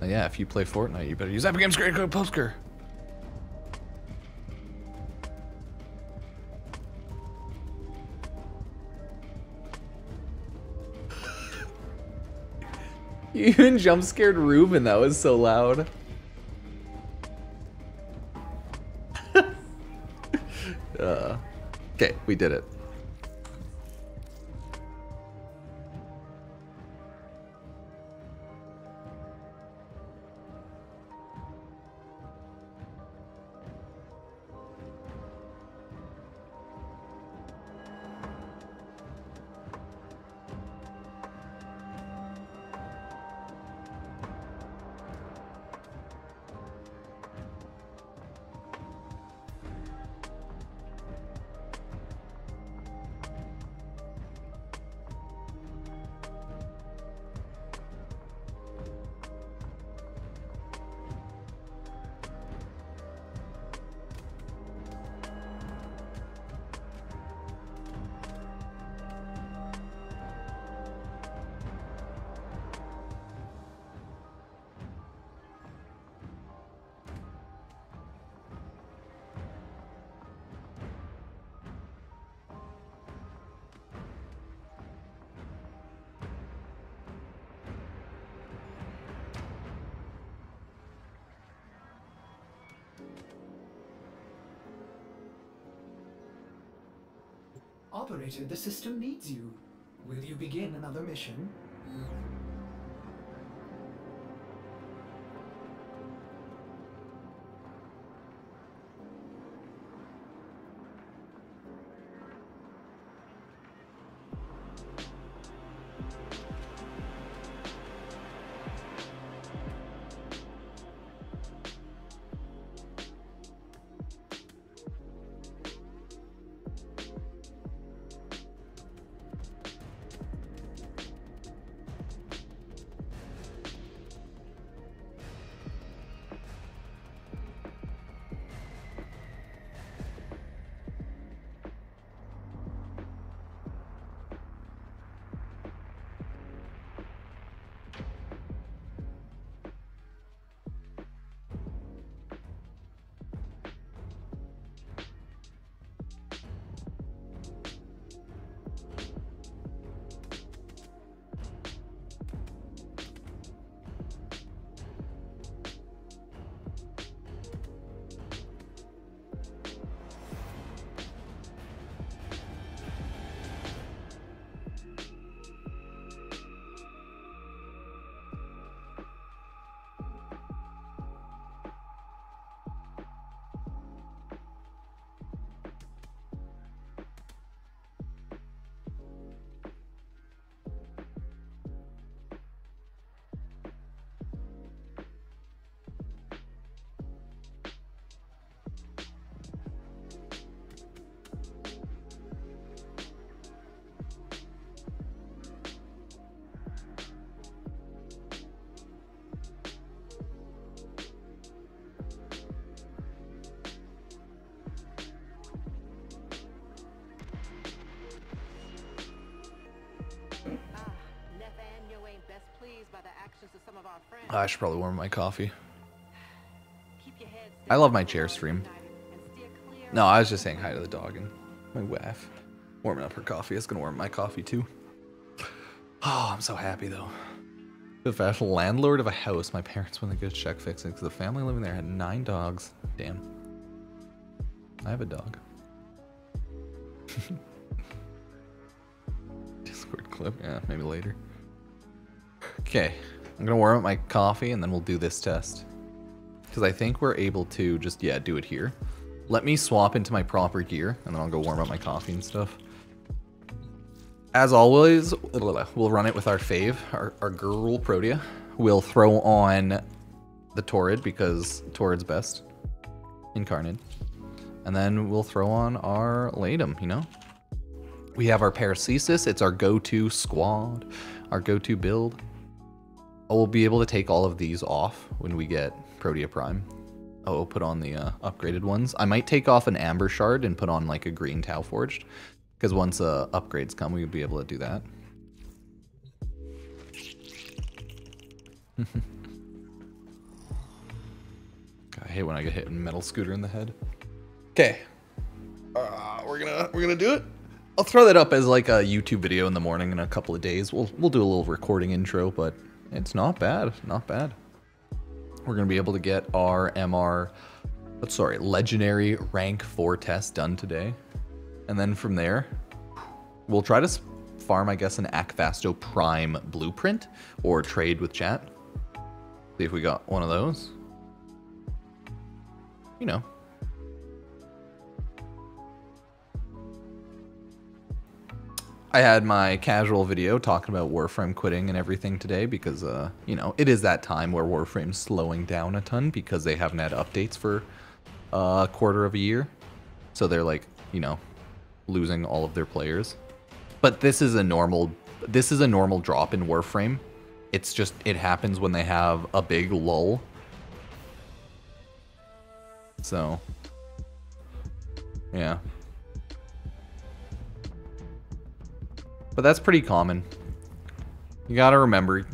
But yeah, if you play Fortnite, you better use Epic Games Creator Code Postcard. You even jump scared Ruben, that was so loud. uh, okay, we did it. Operator, the system needs you. Will you begin another mission? I should probably warm my coffee. I love my chair stream. No, I was just saying hi to the dog and my wife. Warming up her coffee. It's gonna warm my coffee too. Oh, I'm so happy though. The fashion landlord of a house. My parents went to go check fixing because the family living there had nine dogs. Damn. I have a dog. Discord clip. Yeah, maybe later. Okay. I'm gonna warm up my coffee and then we'll do this test. Because I think we're able to just, yeah, do it here. Let me swap into my proper gear and then I'll go warm up my coffee and stuff. As always, we'll run it with our fave, our, our girl Protea. We'll throw on the Torrid because Torrid's best. Incarnon. And then we'll throw on our Latum, you know? We have our Paracesis, it's our go-to squad, our go-to build. I will be able to take all of these off when we get Protea Prime. I will put on the uh, upgraded ones. I might take off an Amber Shard and put on like a green Tau Forged, because once uh, upgrades come, we'll be able to do that. I hate when I get hit in Metal Scooter in the head. Okay, uh, we're gonna we're gonna do it. I'll throw that up as like a YouTube video in the morning in a couple of days. We'll we'll do a little recording intro, but. It's not bad, not bad. We're going to be able to get our M R, but sorry, Legendary Rank four test done today. And then from there, we'll try to farm, I guess, an Akvasto Prime Blueprint or trade with chat. See if we got one of those. You know. I had my casual video talking about Warframe quitting and everything today because, uh, you know, it is that time where Warframe's slowing down a ton because they haven't had updates for uh, a quarter of a year. So they're like, you know, losing all of their players. But this is a normal, this is a normal drop in Warframe. It's just, it happens when they have a big lull. So, yeah. But that's pretty common. You gotta remember,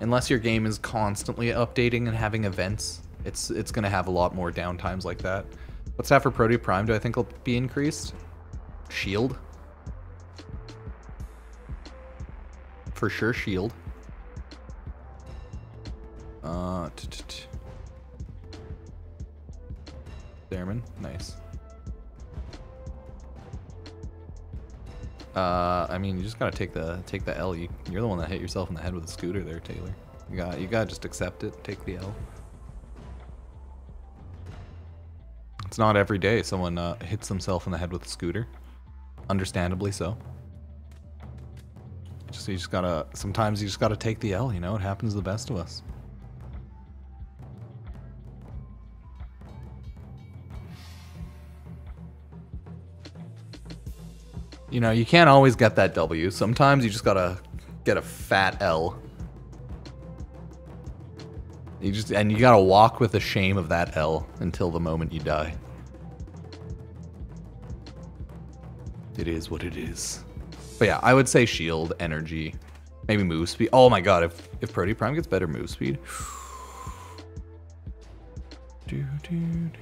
unless your game is constantly updating and having events, it's it's gonna have a lot more downtimes like that. What's that for Protea Prime? Do I think it'll be increased? Shield. For sure, shield. Uh, Theremin, nice. Uh, I mean, you just gotta take the take the L. You, you're the one that hit yourself in the head with a scooter there, Taylor. You got you gotta just accept it. Take the L. It's not every day someone uh, hits themselves in the head with a scooter. Understandably so. Just you just gotta. Sometimes you just gotta take the L. You know, it happens to the best of us. You know, you can't always get that W. Sometimes you just gotta get a fat L. You just and you gotta walk with the shame of that L until the moment you die. It is what it is. But yeah, I would say shield, energy, maybe move speed. Oh my god, if if Protea Prime gets better move speed. Dude, dude.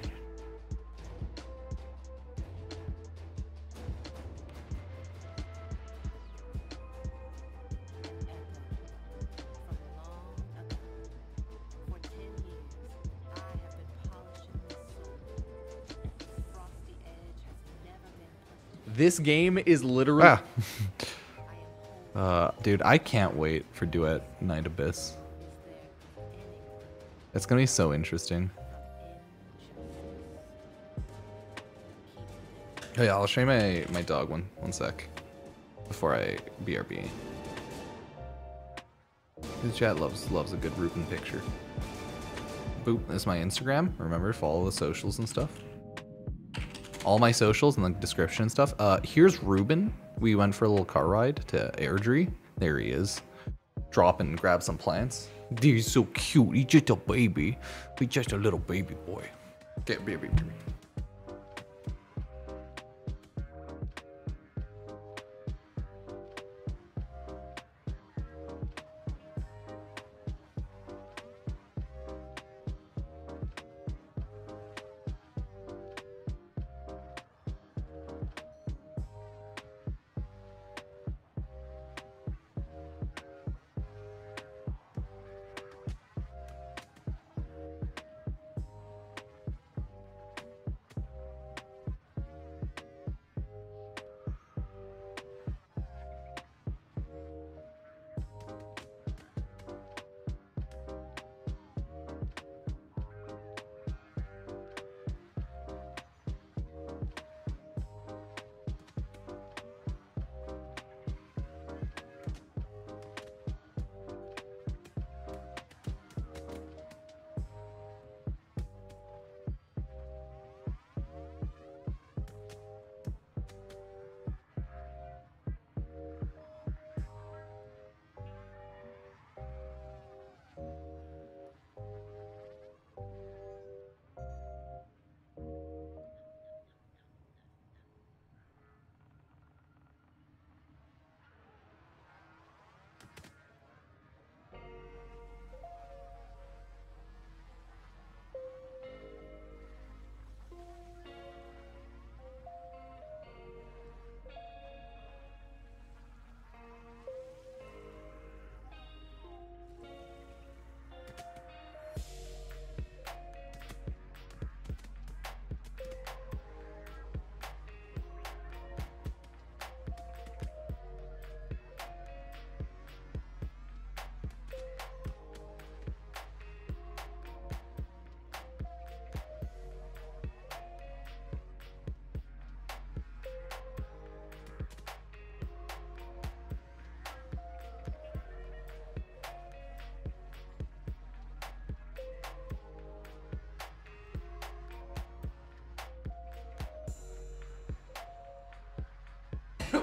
This game is literally... Ah. uh, dude, I can't wait for Duet Night Abyss. It's gonna be so interesting. Oh yeah, I'll show you my, my dog one, one sec. Before I B R B. This chat loves, loves a good Ruben picture. Boop, this is my Instagram. Remember, follow the socials and stuff. All my socials and the description and stuff. Uh, here's Ruben. We went for a little car ride to Airdrie. There he is. Drop and grab some plants. Dude, he's so cute. He's just a baby. He's just a little baby boy. Okay, baby, baby.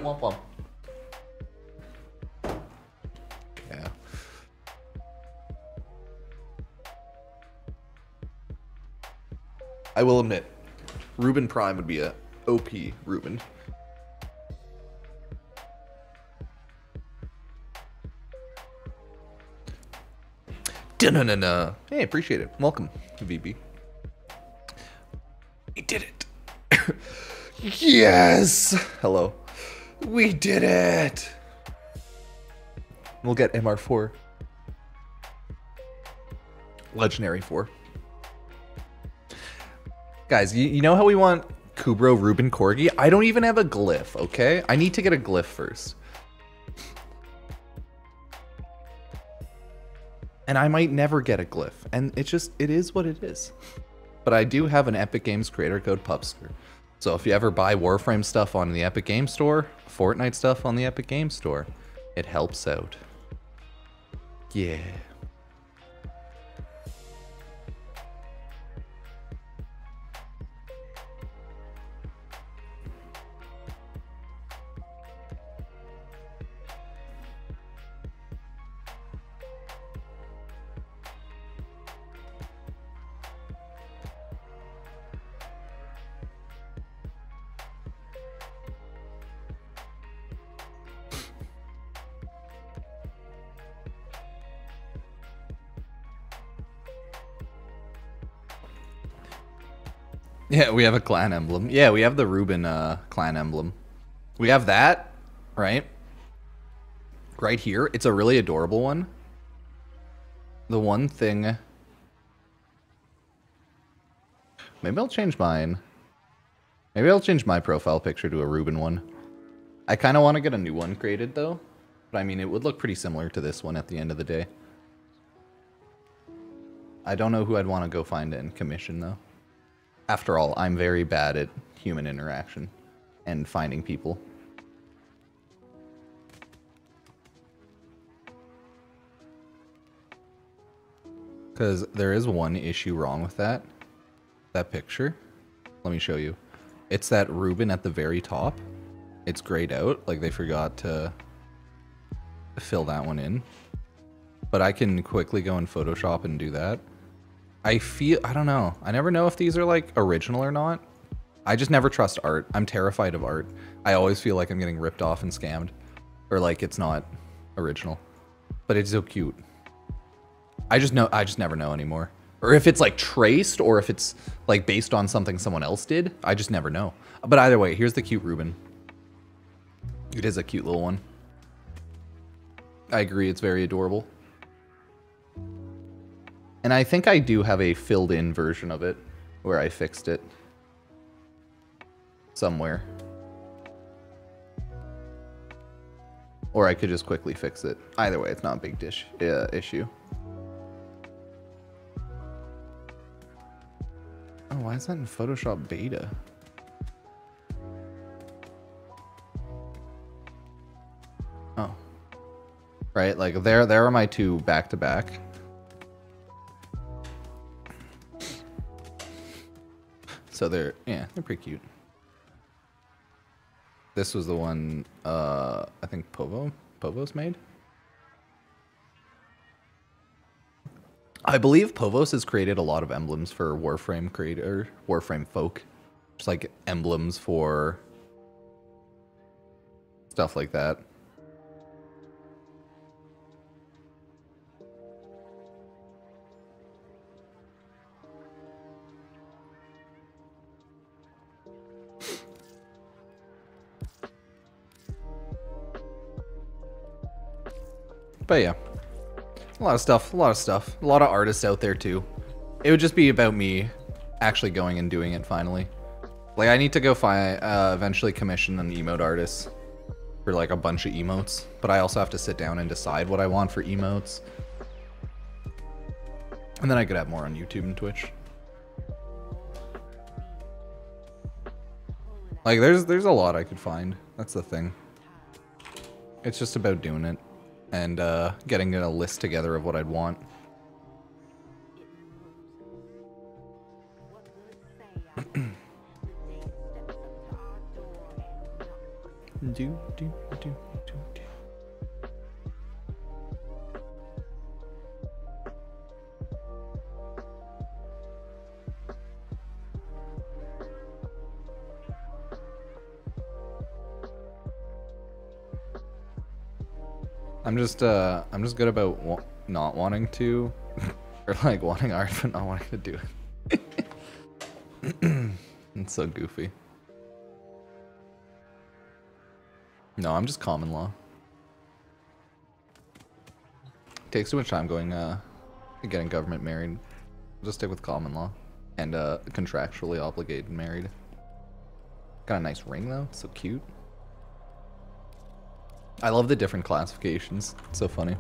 don't want one. Yeah. I will admit, Ruben Prime would be a O P Ruben. Da-na-na-na. Hey, appreciate it. Welcome, V B. We did it. Yes! Hello. We did it! We'll get M R four. Legendary four. Guys, you, you know how we want Kubro, Ruben, Corgi? I don't even have a glyph, okay? I need to get a glyph first. And I might never get a glyph. And it just, it is what it is. But I do have an Epic Games creator code, Pupster. So if you ever buy Warframe stuff on the Epic Games Store, Fortnite stuff on the Epic Games Store, it helps out. Yeah. Yeah, we have a clan emblem. Yeah, we have the Ruben uh, clan emblem. We have that, right? Right here. It's a really adorable one. The one thing... Maybe I'll change mine. Maybe I'll change my profile picture to a Ruben one. I kind of want to get a new one created, though. But I mean, it would look pretty similar to this one at the end of the day. I don't know who I'd want to go find and commission, though. After all, I'm very bad at human interaction and finding people. Because there is one issue wrong with that. That picture. Let me show you. It's that Ruben at the very top. It's grayed out. Like, they forgot to fill that one in. But I can quickly go in Photoshop and do that. I feel, I don't know. I never know if these are like original or not. I just never trust art. I'm terrified of art. I always feel like I'm getting ripped off and scammed. Or like it's not original. But it's so cute. I just know, I just never know anymore. Or if it's like traced or if it's like based on something someone else did, I just never know. But either way, here's the cute Ruben. It is a cute little one. I agree, it's very adorable. And I think I do have a filled-in version of it, where I fixed it. Somewhere. Or I could just quickly fix it. Either way, it's not a big dish, uh, issue. Oh, why is that in Photoshop beta? Oh. Right, like there, there are my two back-to-back. So they're, yeah, they're pretty cute. This was the one, uh, I think Povo, Povos made? I believe Povos has created a lot of emblems for Warframe creator, Warframe folk. Just like emblems for stuff like that. But yeah, a lot of stuff, a lot of stuff, a lot of artists out there too. It would just be about me actually going and doing it finally. Like I need to go find, uh, eventually commission an emote artist for like a bunch of emotes, but I also have to sit down and decide what I want for emotes. And then I could have more on YouTube and Twitch. Like there's, there's a lot I could find. That's the thing. It's just about doing it. And uh, getting a list together of what I'd want. do, do, do, do, do. I'm just, uh, I'm just good about wa not wanting to, or like wanting art but not wanting to do it. It's so goofy. No, I'm just common law. It takes too much time going, uh, getting government married. I'll just stick with common law and, uh, contractually obligated married. Got a nice ring though, it's so cute. I love the different classifications. It's so funny.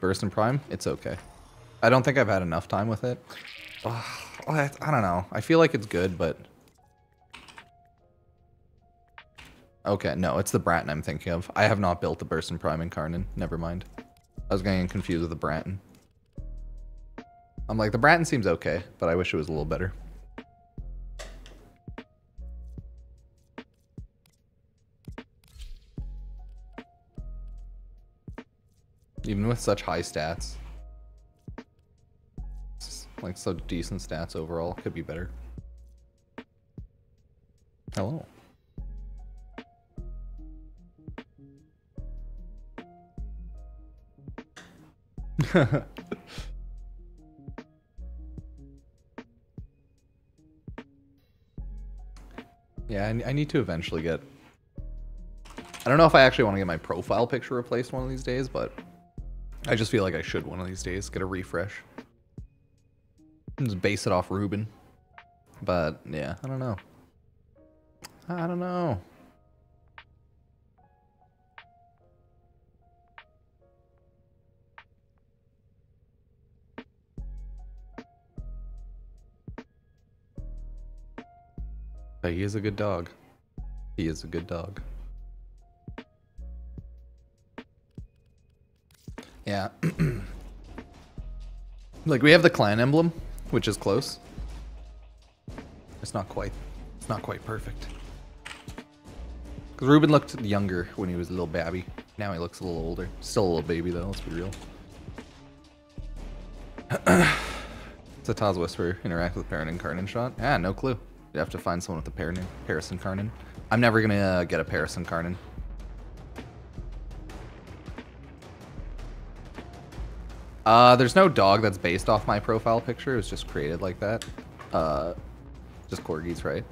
Burst and Prime, it's okay. I don't think I've had enough time with it. Ugh, I, I don't know. I feel like it's good, but... Okay, no, it's the Bratton I'm thinking of. I have not built the Burst and Prime Incarnon. Never mind. I was getting confused with the Bratton. I'm like, the Bratton seems okay, but I wish it was a little better. Even with such high stats. It's like, so decent stats overall. Could be better. Hello. Yeah, I, I need to eventually get... I don't know if I actually want to get my profile picture replaced one of these days, but... I just feel like I should one of these days get a refresh. Just base it off Ruben. But yeah, I don't know. I don't know. But he is a good dog. He is a good dog. Yeah. Like, we have the clan emblem, which is close. It's not quite. It's not quite perfect. Because Ruben looked younger when he was a little babby. Now he looks a little older. Still a little baby, though. Let's be real. It's a Taz Whisperer. Interact with Parent Incarnon shot. Ah, no clue. You'd have to find someone with a Parent Incarnon. I'm never going to uh, get a Parent Incarnon. Uh, there's no dog that's based off my profile picture. It was just created like that. Uh, just corgis, right?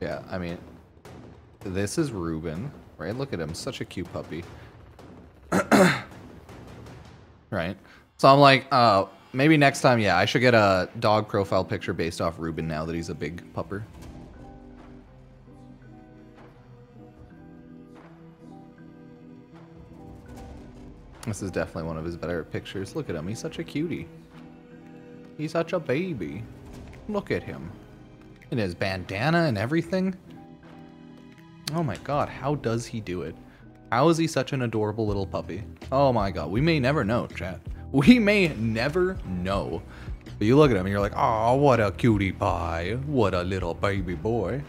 Yeah, I mean, this is Ruben, right? Look at him, such a cute puppy. Right? So I'm like, uh, maybe next time, yeah, I should get a dog profile picture based off Ruben now that he's a big pupper. This is definitely one of his better pictures. Look at him. He's such a cutie. He's such a baby. Look at him. And his bandana and everything. Oh my god, how does he do it? How is he such an adorable little puppy? Oh my god, we may never know, chat. We may never know. But you look at him and you're like, aw, what a cutie pie. What a little baby boy.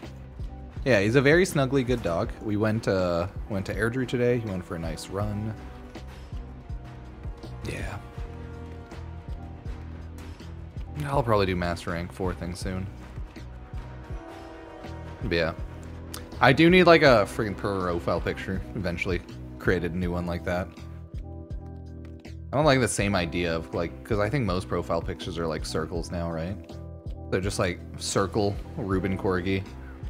Yeah, he's a very snuggly good dog. We went, uh, went to Airdrie today. He went for a nice run. Yeah. I'll probably do Master Rank four thing soon. But yeah. I do need like a freaking profile picture. Eventually created a new one like that. I don't like the same idea of like, because I think most profile pictures are like circles now, right? They're just like circle, Ruben Corgi.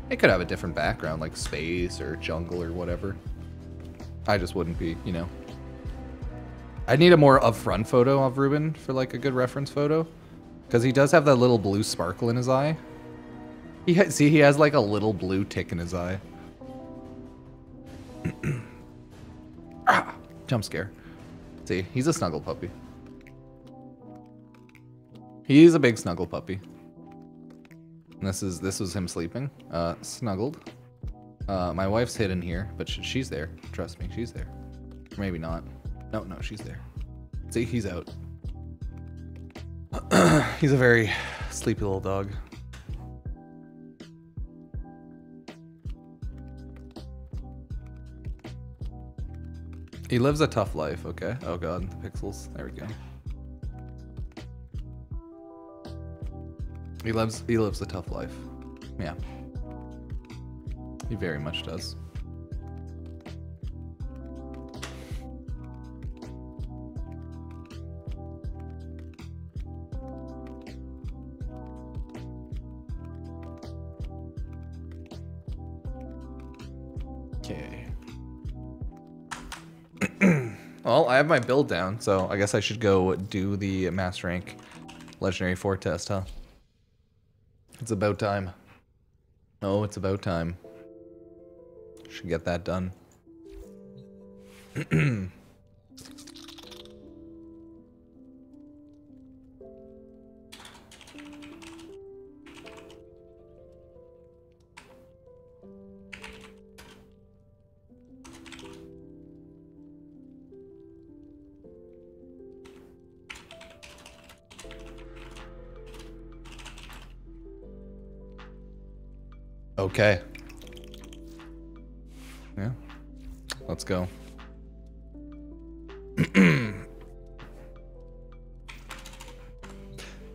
It could have a different background like space or jungle or whatever. I just wouldn't be, you know. I need a more upfront photo of Ruben for like a good reference photo, because he does have that little blue sparkle in his eye. He ha see, he has like a little blue tick in his eye. Ah, jump scare. See, he's a snuggle puppy. He's a big snuggle puppy. And this is this was him sleeping, uh, snuggled. Uh, my wife's hidden here, but sh she's there. Trust me, she's there. Or maybe not. No, no, she's there. See, he's out. He's a very Sleepy little dog. He lives a tough life, okay. Oh god, the pixels. There we go. He lives he lives a tough life. Yeah. He very much does. Well, I have my build down, so I guess I should go do the Mastery Rank Legendary four test, huh? It's about time. Oh, it's about time. Should get that done. Okay. Yeah. Let's go.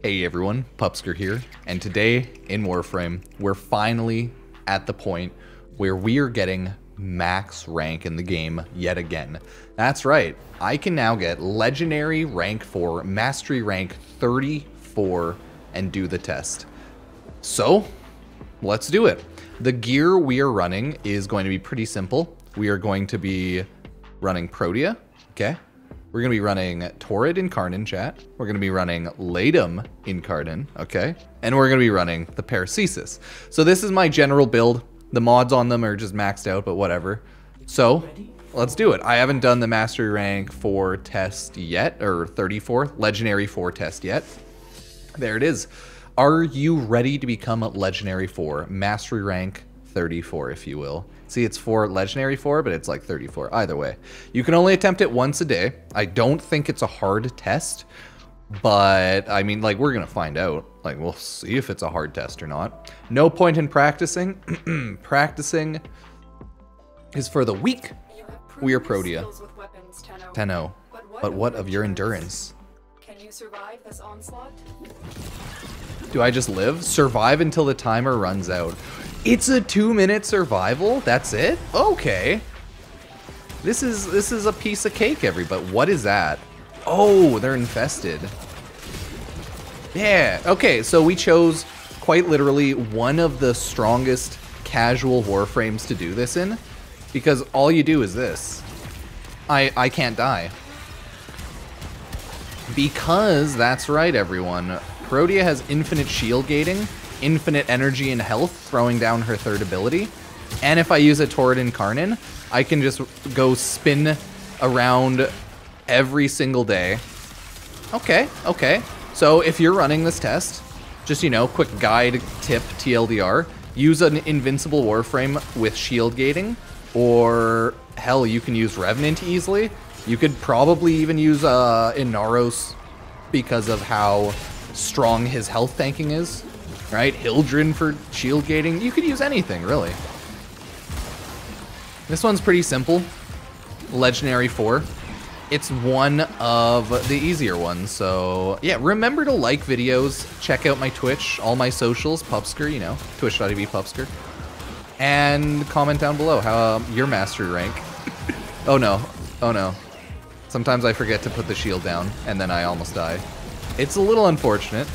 Hey everyone, Pupsker here, and today in Warframe, we're finally at the point where we are getting max rank in the game yet again. That's right, I can now get Legendary Rank four, Mastery Rank thirty-four, and do the test. So, let's do it. The gear we are running is going to be pretty simple. We are going to be running Protea, okay? We're gonna be running Torrid Incarnon, chat. We're gonna be running Latum Incarnon, okay? And we're gonna be running the Paracesis. So this is my general build. The mods on them are just maxed out, but whatever. So let's do it. I haven't done the Mastery Rank four test yet, or thirty-four, Legendary four test yet. There it is. Are you ready to become a Legendary four? Mastery Rank thirty-four, if you will. See, it's for Legendary four, but it's like thirty-four. Either way. You can only attempt it once a day. I don't think it's a hard test, but I mean, like, we're gonna find out. Like, we'll see if it's a hard test or not. No point in practicing. Practicing is for the weak. We are Protea. Weapons, Tenno. Tenno. But what, but what of your endurance? Can you survive this onslaught? Do I just live? Survive until the timer runs out. It's a two-minute survival? That's it? Okay. This is this is a piece of cake, everybody. What is that? Oh, they're infested. Yeah. Okay, so we chose quite literally one of the strongest casual Warframes to do this in, because all you do is this. I I can't die. Because that's right, everyone. Protea has infinite shield gating, infinite energy and health, throwing down her third ability. And if I use a Torrid Incarnon, I can just go spin around every single day. Okay, okay. So if you're running this test, just, you know, quick guide, tip, T L D R, use an Invincible Warframe with shield gating, or hell, you can use Revenant easily. You could probably even use uh, Inaros because of how strong his health tanking is, right? Hildren for shield gating. You could use anything, really. This one's pretty simple. Legendary four. It's one of the easier ones, so yeah, remember to like videos, check out my Twitch, all my socials, Pupsker, you know, twitch dot t v Pupsker, and comment down below how uh, your mastery rank. Oh no, oh no. Sometimes I forget to put the shield down, and then I almost die. It's a little unfortunate,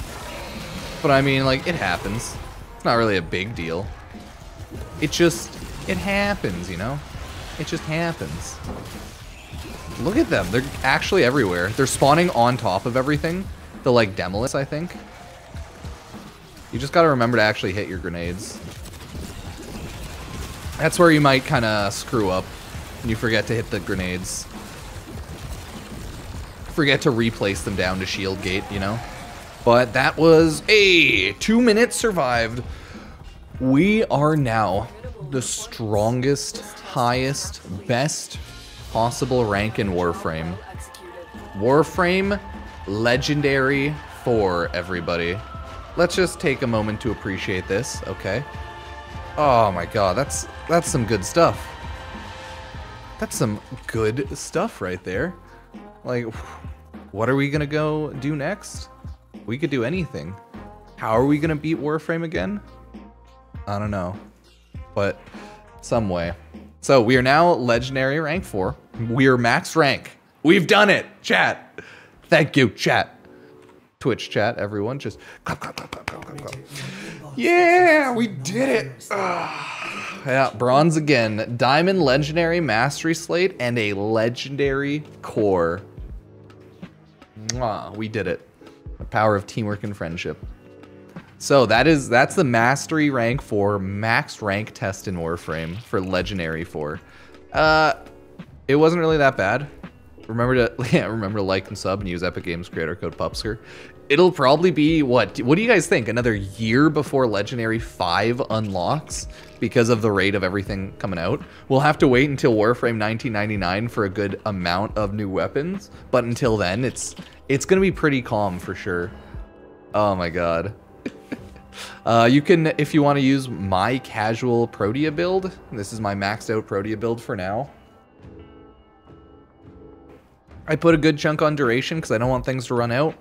but I mean, like, it happens. It's not really a big deal. It just, it happens, you know? It just happens. Look at them, they're actually everywhere. They're spawning on top of everything. They're like Demolus, I think. You just gotta remember to actually hit your grenades. That's where you might kinda screw up and you forget to hit the grenades. Forget to replace them down to shield gate, you know? But that was a two minutes survived. We are now the strongest, highest, best possible rank in Warframe. Warframe Legendary four, everybody. Let's just take a moment to appreciate this, okay? Oh my god, that's that's some good stuff. That's some good stuff right there. Like, what are we gonna go do next? We could do anything. How are we gonna beat Warframe again? I don't know, but some way. So we are now Legendary Rank four. We are max rank. We've done it, chat. Thank you, chat. Twitch chat, everyone, just clap, clap, clap, clap, clap, clap. Yeah, we did it. Ugh. Yeah, bronze again. Diamond Legendary Mastery Slate and a Legendary Core. Mwah, we did it. The power of teamwork and friendship. So that is that's the Mastery Rank four max rank test in Warframe for Legendary four. Uh, it wasn't really that bad. Remember to yeah, remember to like and sub and use Epic Games creator code PUPSKER. It'll probably be what? What do you guys think? Another year before Legendary five unlocks because of the rate of everything coming out. We'll have to wait until Warframe nineteen ninety-nine for a good amount of new weapons, but until then, it's it's gonna be pretty calm for sure. Oh my god. Uh, you can, if you want to use my casual Protea build. This is my maxed out Protea build for now. I put a good chunk on duration because I don't want things to run out.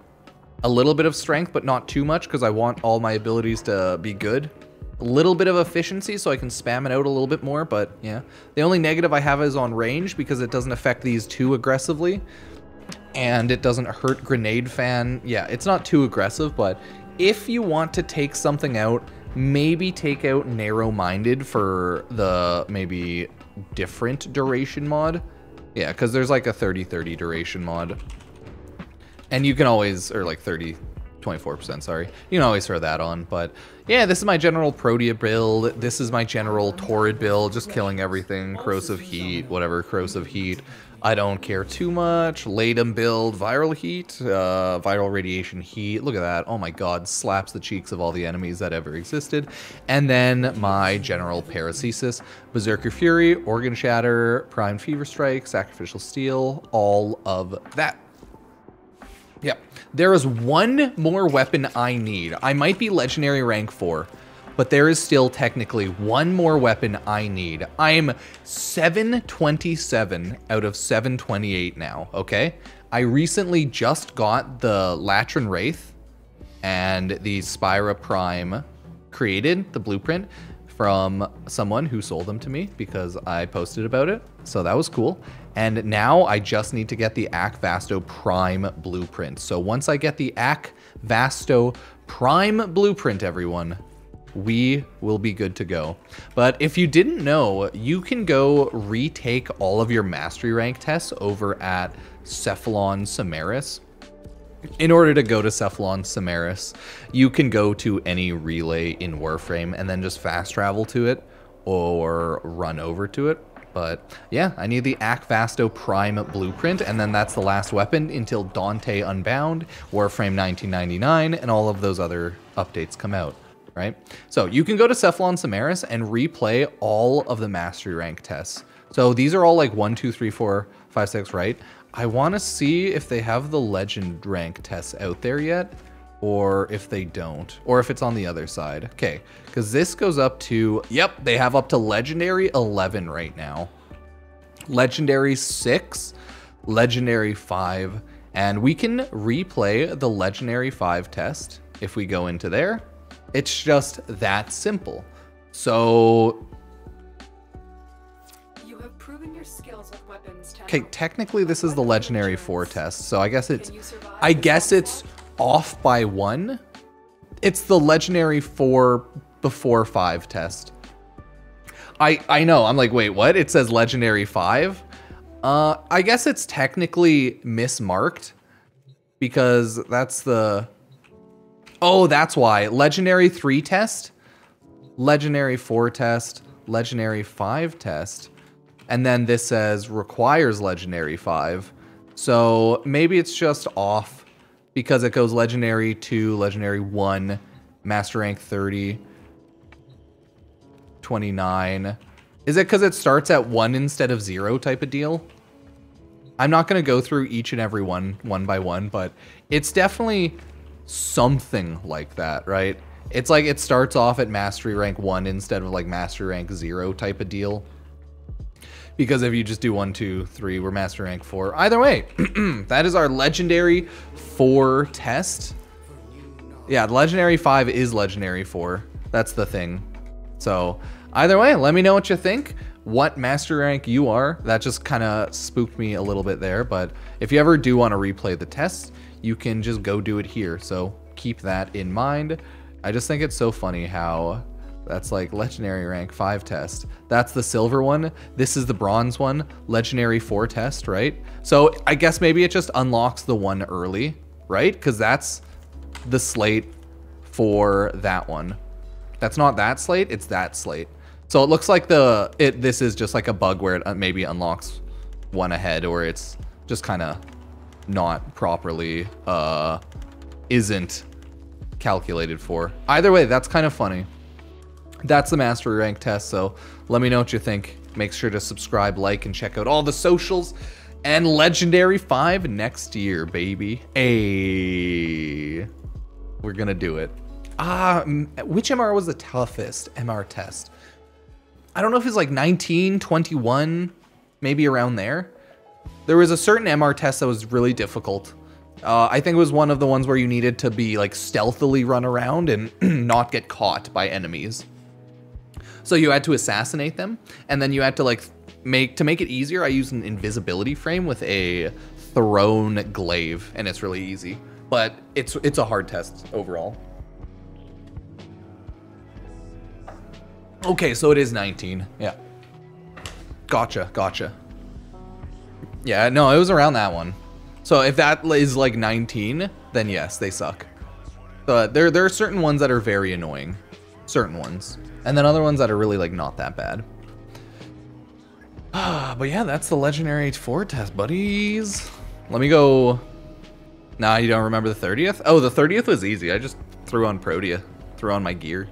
A little bit of strength, but not too much because I want all my abilities to be good. A little bit of efficiency so I can spam it out a little bit more, but yeah. The only negative I have is on range because it doesn't affect these too aggressively. And it doesn't hurt grenade fan. Yeah, it's not too aggressive, but if you want to take something out, maybe take out narrow-minded for the maybe different duration mod. Yeah, because there's like a thirty thirty duration mod. And you can always, or like thirty, twenty-four percent, sorry. You can always throw that on, but yeah, this is my general Protea build. This is my general Torrid build, just killing everything. Corrosive Heat, whatever, Corrosive Heat. I don't care too much. Latum build, Viral Heat, uh, Viral Radiation Heat. Look at that. Oh my god, slaps the cheeks of all the enemies that ever existed. And then my general Paracesis, Berserker Fury, Organ Shatter, Prime Fever Strike, Sacrificial Steel, all of that. Yep. There is one more weapon I need. I might be Legendary Rank four, but there is still technically one more weapon I need. I am seven twenty-seven out of seven twenty-eight now, okay? I recently just got the Latron Wraith and the Spira Prime created, the blueprint, from someone who sold them to me because I posted about it, so that was cool. And now I just need to get the Akvasto Prime Blueprint. So once I get the Akvasto Prime Blueprint, everyone, we will be good to go. But if you didn't know, you can go retake all of your Mastery Rank tests over at Cephalon Simaris. In order to go to Cephalon Simaris, you can go to any relay in Warframe and then just fast travel to it or run over to it. But yeah, I need the Akvasto Prime Blueprint, and then that's the last weapon until Dante Unbound, Warframe nineteen ninety-nine, and all of those other updates come out. Right? So you can go to Cephalon Simaris and replay all of the Mastery Rank tests. So these are all like one, two, three, four, five, six, right? I want to see if they have the Legend Rank tests out there yet, or if they don't, or if it's on the other side. Okay, because this goes up to, yep, they have up to Legendary eleven right now. Legendary six, Legendary five, and we can replay the Legendary five test if we go into there. It's just that simple. So you have proven your skills with weapons. Okay, technically this is the Legendary four test, so I guess it's I guess it's off by one. It's the Legendary four before five test. I I know, I'm like, wait, what? It says Legendary five. Uh I guess it's technically mismarked because that's the Oh, that's why. Legendary three test, Legendary four test, Legendary five test, and then this says requires Legendary five. So maybe it's just off because it goes Legendary two, Legendary one, Master Rank thirty, twenty-nine. Is it because it starts at one instead of zero type of deal? I'm not going to go through each and every one, one by one, but it's definitely something like that, right? It's like it starts off at Mastery Rank one instead of like Mastery Rank zero type of deal. Because if you just do one, two, three, we're Mastery Rank four. Either way, that is our Legendary four test. Yeah, Legendary five is Legendary four. That's the thing. So either way, let me know what you think, what Mastery Rank you are. That just kind of spooked me a little bit there. But if you ever do want to replay the test, you can just go do it here. So keep that in mind. I just think it's so funny how that's like Legendary Rank five test. That's the silver one. This is the bronze one, Legendary four test, right? So I guess maybe it just unlocks the one early, right? Because that's the slate for that one. That's not that slate, it's that slate. So it looks like the it this is just like a bug where it maybe unlocks one ahead, or it's just kind of not properly, uh, isn't calculated for. Either way, that's kind of funny. That's the Mastery Rank test, so let me know what you think. Make sure to subscribe, like, and check out all the socials, and Legendary five next year, baby. Hey, we're gonna do it. Ah, which M R was the toughest M R test? I don't know if it's like nineteen, twenty-one, maybe around there. There was a certain M R test that was really difficult. Uh, I think it was one of the ones where you needed to be like stealthily run around and not get caught by enemies. So you had to assassinate them, and then you had to like make, to make it easier, I used an invisibility frame with a thrown glaive, and it's really easy, but it's, it's a hard test overall. Okay, so it is nineteen, yeah. Gotcha, gotcha. Yeah, no, it was around that one. So if that is like nineteen, then yes, they suck. But there, there are certain ones that are very annoying. Certain ones. And then other ones that are really like not that bad. But yeah, that's the Legendary four test, buddies. Let me go. Nah, you don't remember the thirtieth? Oh, the thirtieth was easy. I just threw on Protea. Threw on my gear.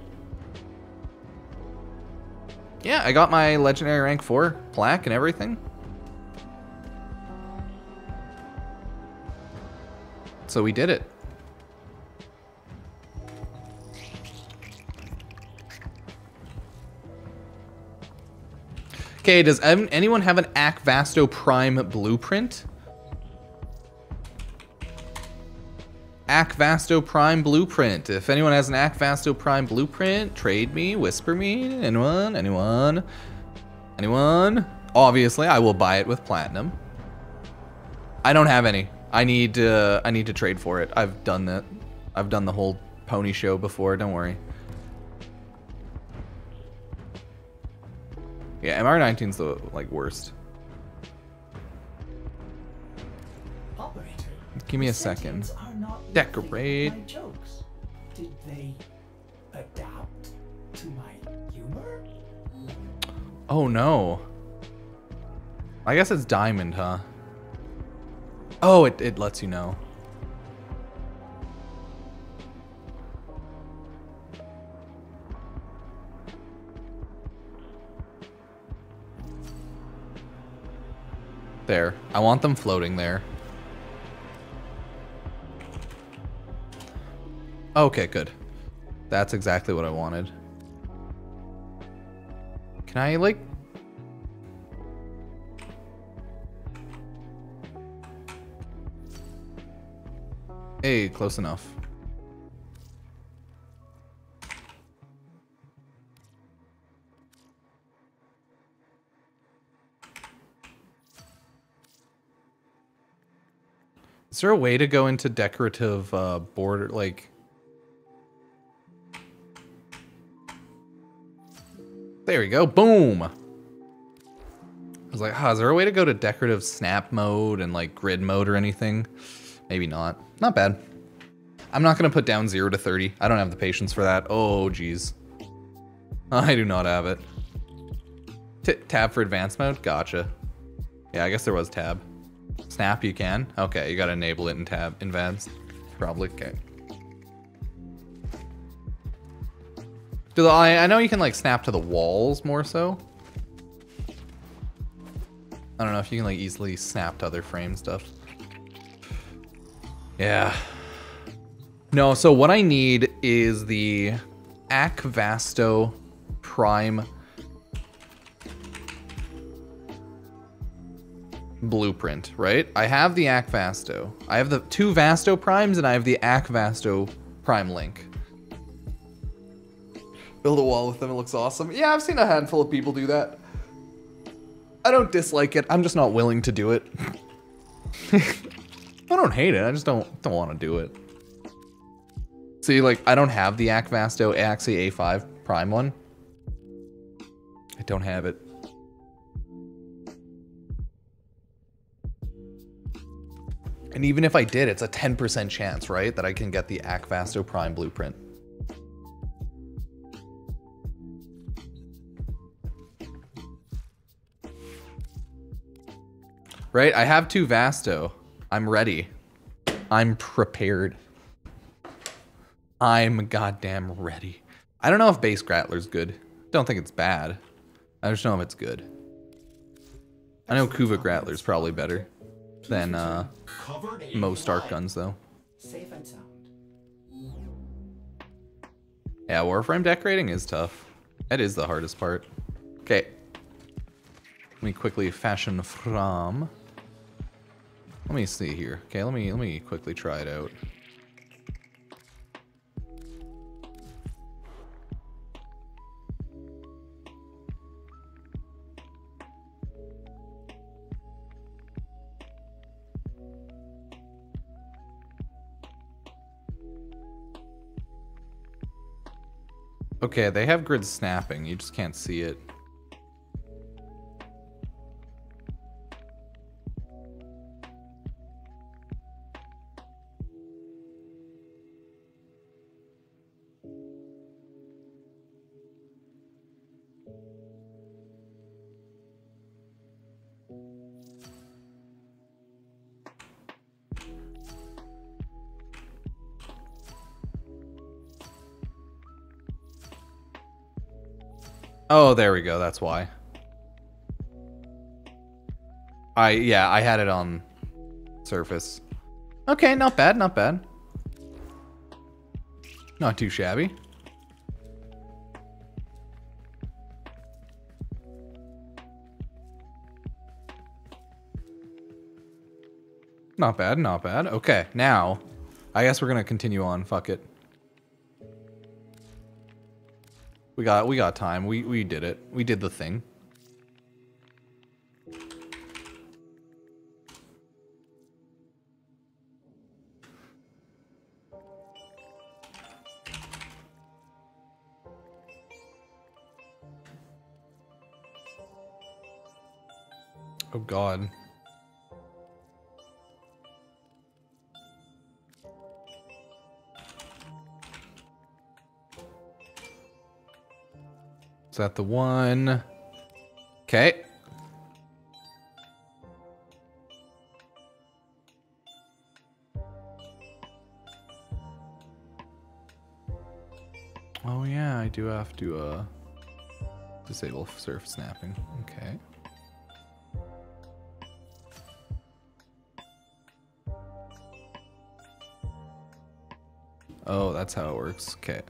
Yeah, I got my Legendary Rank four plaque and everything. So we did it. Okay, does anyone have an Akvasto Prime Blueprint? Akvasto Prime Blueprint. If anyone has an Akvasto Prime Blueprint, trade me, whisper me. Anyone? Anyone? Anyone? Obviously, I will buy it with platinum. I don't have any. I need uh, I need to trade for it. I've done that. I've done the whole pony show before. Don't worry. Yeah, M R nineteen's the like worst. Operator, give me a second. Decorate. My jokes. Did they adapt to my humor? Oh no. I guess it's diamond, huh? Oh, it, it lets you know. There. I want them floating there. Okay, good. That's exactly what I wanted. Can I, like... Hey, close enough. Is there a way to go into decorative uh, border, like... There we go, boom! I was like, huh, is there a way to go to decorative snap mode and like grid mode or anything? Maybe not. Not bad. I'm not gonna put down zero to thirty. I don't have the patience for that. Oh, geez. I do not have it. T tab for advanced mode? Gotcha. Yeah, I guess there was tab. Snap, you can? Okay, you gotta enable it in tab advanced. Probably, okay. Do the, I, I know you can like snap to the walls more so. I don't know if you can like easily snap to other frame stuff. Yeah. No, so what I need is the Akvasto Prime Blueprint, right? I have the Akvasto. I have the two Vasto Primes and I have the Akvasto Prime Link. Build a wall with them, it looks awesome. Yeah, I've seen a handful of people do that. I don't dislike it, I'm just not willing to do it. I don't hate it, I just don't don't want to do it. See, like, I don't have the Akvasto Axie A five Prime one. I don't have it. And even if I did, it's a ten percent chance, right, that I can get the Akvasto Prime Blueprint. Right, I have two Vasto. I'm ready. I'm prepared. I'm goddamn ready. I don't know if Base Grattler's good. Don't think it's bad. I just know if it's good. I know Kuva Grattler's probably better than uh, most Arc Guns, though. Safe and sound. Yeah, Warframe decorating is tough. That is the hardest part. Okay. Let me quickly fashion from. Let me see here. Okay, let me let me quickly try it out. Okay, they have grid snapping, you just can't see it. Oh, there we go, that's why. I, yeah, I had it on surface. Okay, not bad, not bad. Not too shabby. Not bad, not bad. Okay, now, I guess we're gonna continue on, fuck it. We got we got time. We we did it. We did the thing. Oh God. Is that the one? Okay. Oh yeah, I do have to uh, disable surf snapping. Okay. Oh, that's how it works. Okay.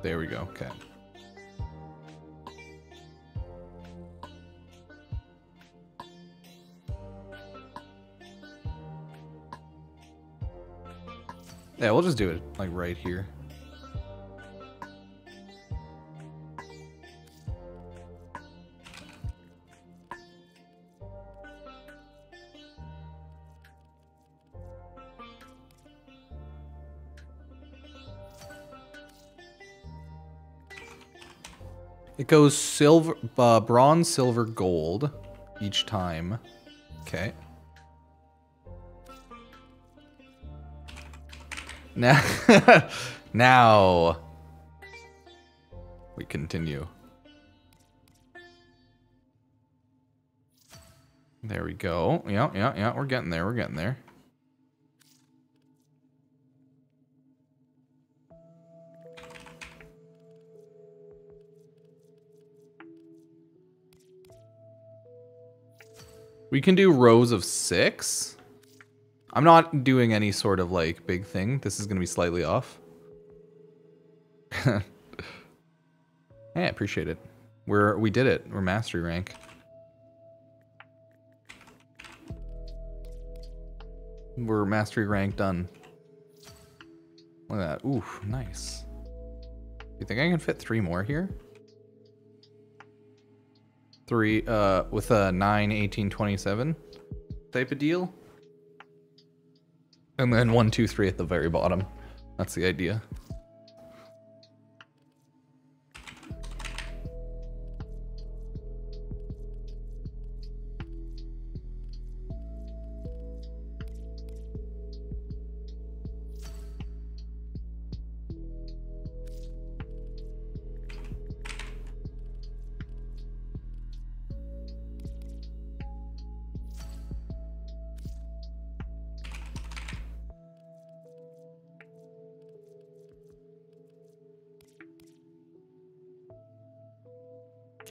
There we go, okay. Yeah, we'll just do it like right here. It goes silver, uh, bronze, silver, gold each time. Okay. Now, now we continue. There we go. Yeah, yeah, yeah. We're getting there. We're getting there. We can do rows of six. I'm not doing any sort of like big thing. This is going to be slightly off. Yeah, I appreciate it. We're, we did it. We're mastery rank. We're mastery rank done. Look at that. Ooh, nice. You think I can fit three more here? Three, uh, with a nine, eighteen, twenty-seven type of deal. And then one, two, three at the very bottom. That's the idea.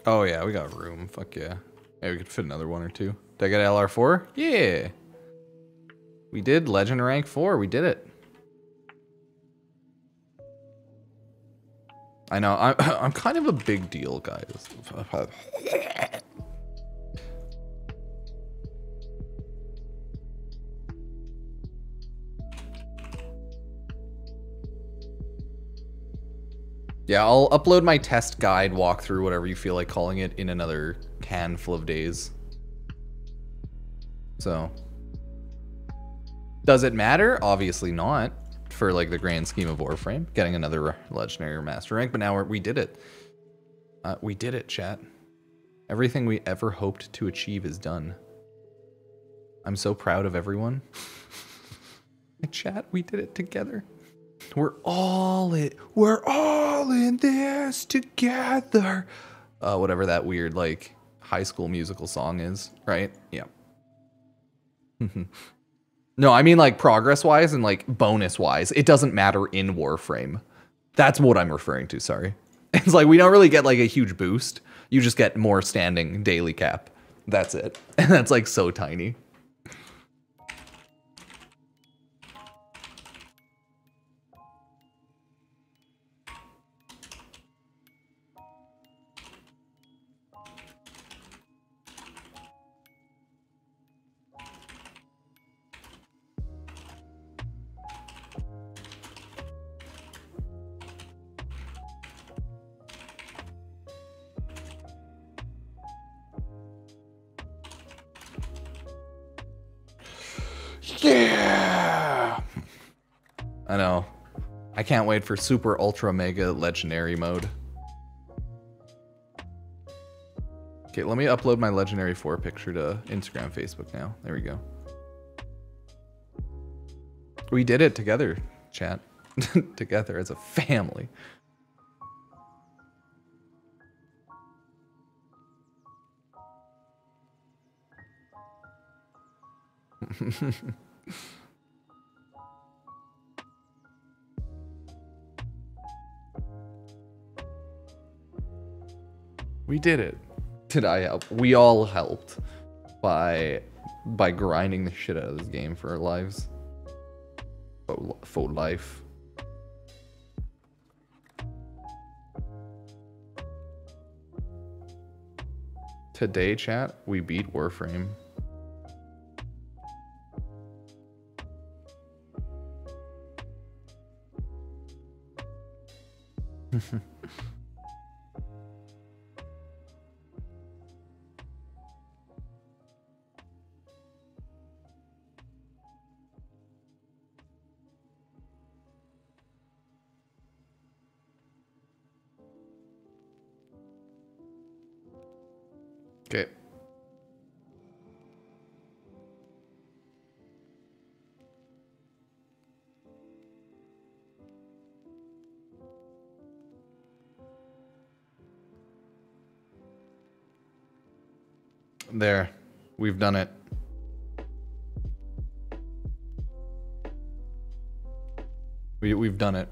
Oh yeah, we got room. Fuck yeah. Yeah, we could fit another one or two. Did I get L R four? Yeah. We did Legend Rank four. We did it. I know. I'm, I'm kind of a big deal, guys. Yeah, I'll upload my test guide, walkthrough, whatever you feel like calling it, in another handful of days. So. Does it matter? Obviously not. For, like, the grand scheme of Warframe. Getting another legendary or master rank, but now we're, we did it. Uh, we did it, chat. Everything we ever hoped to achieve is done. I'm so proud of everyone. Chat, we did it together. We're all in, we're all in this together. Uh, whatever that weird, like, High School Musical song is, right? Yeah. No, I mean, like, progress-wise and, like, bonus-wise. It doesn't matter in Warframe. That's what I'm referring to, sorry. It's like, we don't really get, like, a huge boost. You just get more standing daily cap. That's it. And that's, like, so tiny. Can't wait for super ultra mega legendary mode. Okay, let me upload my legendary four picture to Instagram, Facebook now. There we go. We did it together, chat. Together as a family. We did it. Did I help? We all helped by by grinding the shit out of this game for our lives. For life. Today, chat, we beat Warframe. Okay. There. We've done it. We, we've done it.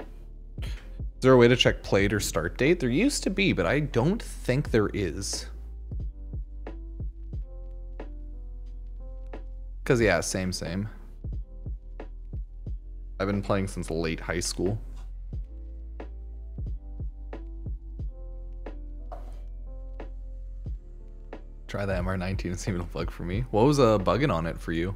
Is there a way to check played or start date? There used to be, but I don't think there is. Because, yeah, same, same. I've been playing since late high school. Try the M R nineteen and see if it'll bug for me. What was uh, bugging on it for you?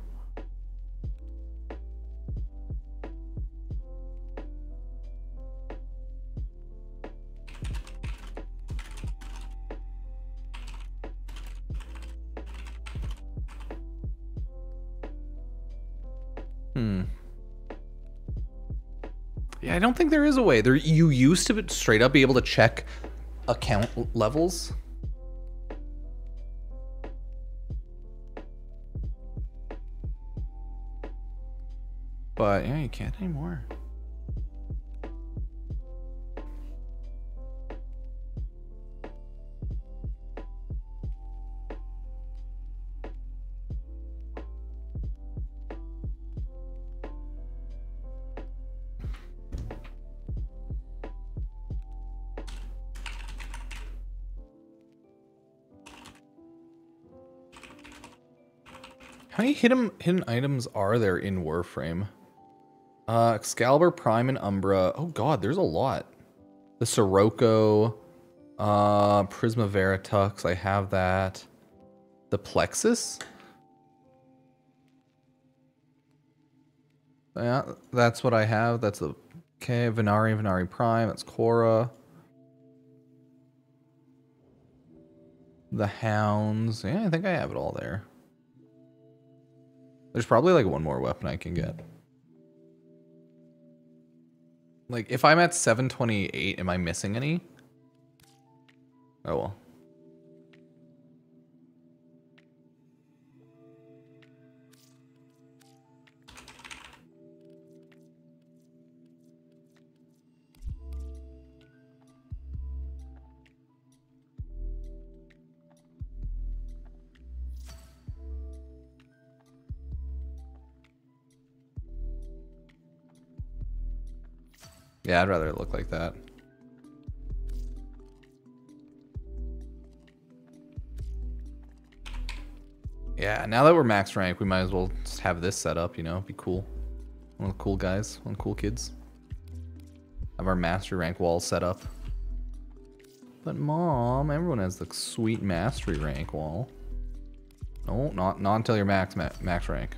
Hmm. Yeah, I don't think there is a way. There, you used to straight up be able to check account levels. But yeah, you can't anymore. How many hidden, hidden items are there in Warframe? Uh, Excalibur Prime and Umbra. Oh god, there's a lot. The Sirocco, uh, Prisma Veritux, I have that. The Plexus? Yeah, that's what I have. That's the... Okay, Venari, Venari Prime, that's Korra. The Hounds. Yeah, I think I have it all there. There's probably like one more weapon I can get. Like, if I'm at seven twenty-eight, am I missing any? Oh, well. Yeah, I'd rather it look like that. Yeah, now that we're max rank, we might as well just have this set up, you know? Be cool. One of the cool guys, one of the cool kids. Have our mastery rank wall set up. But mom, everyone has the sweet mastery rank wall. No, not, not until you're max, ma max rank.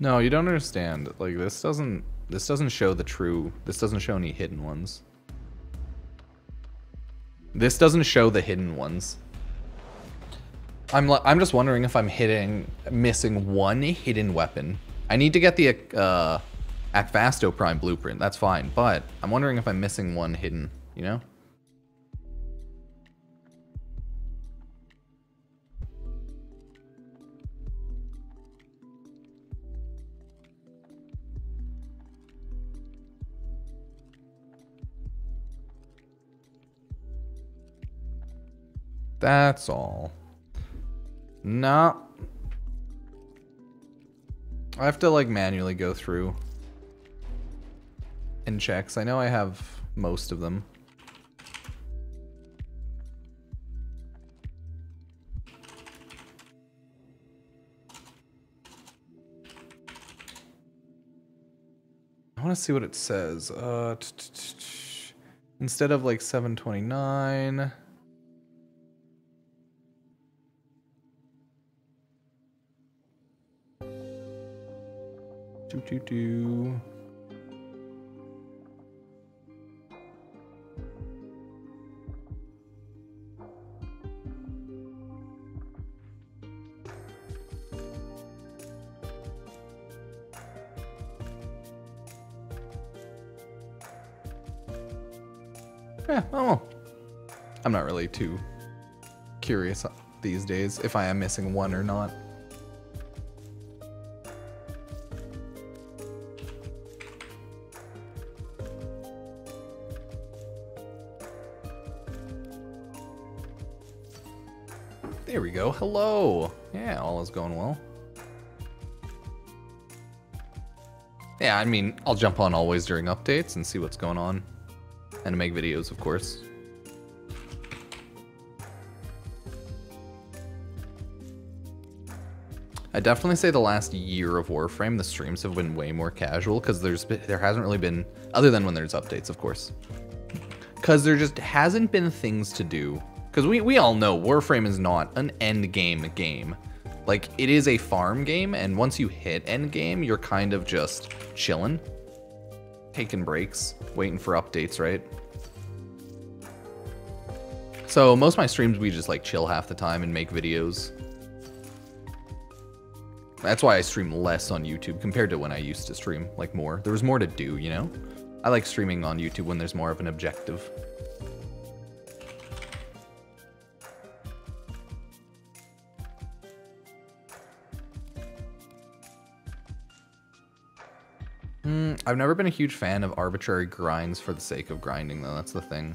No, you don't understand. Like, this doesn't this doesn't show the true this doesn't show any hidden ones. This doesn't show the hidden ones. I'm I'm just wondering if I'm hitting missing one hidden weapon. I need to get the uh Akvasto Prime Blueprint. That's fine, but I'm wondering if I'm missing one hidden, you know? That's all. Nah. I have to like manually go through and check, because I know I have most of them. I want to see what it says. Uh, instead of like seven twenty-nine. Do, do, do. Yeah, oh, I'm not really too curious these days if I am missing one or not. There we go. Hello. Yeah, all is going well. Yeah, I mean, I'll jump on always during updates and see what's going on. and make videos, of course. I definitely say the last year of Warframe, the streams have been way more casual because there's there hasn't really been, other than when there's updates, of course, because there just hasn't been things to do. Because we, we all know Warframe is not an end game game. Like, it is a farm game, and once you hit end game, you're kind of just chilling, taking breaks, waiting for updates, right? So most of my streams, we just like chill half the time and make videos. That's why I stream less on YouTube compared to when I used to stream, like, more. There was more to do, you know? I like streaming on YouTube when there's more of an objective. Mm, I've never been a huge fan of arbitrary grinds for the sake of grinding, though. That's the thing.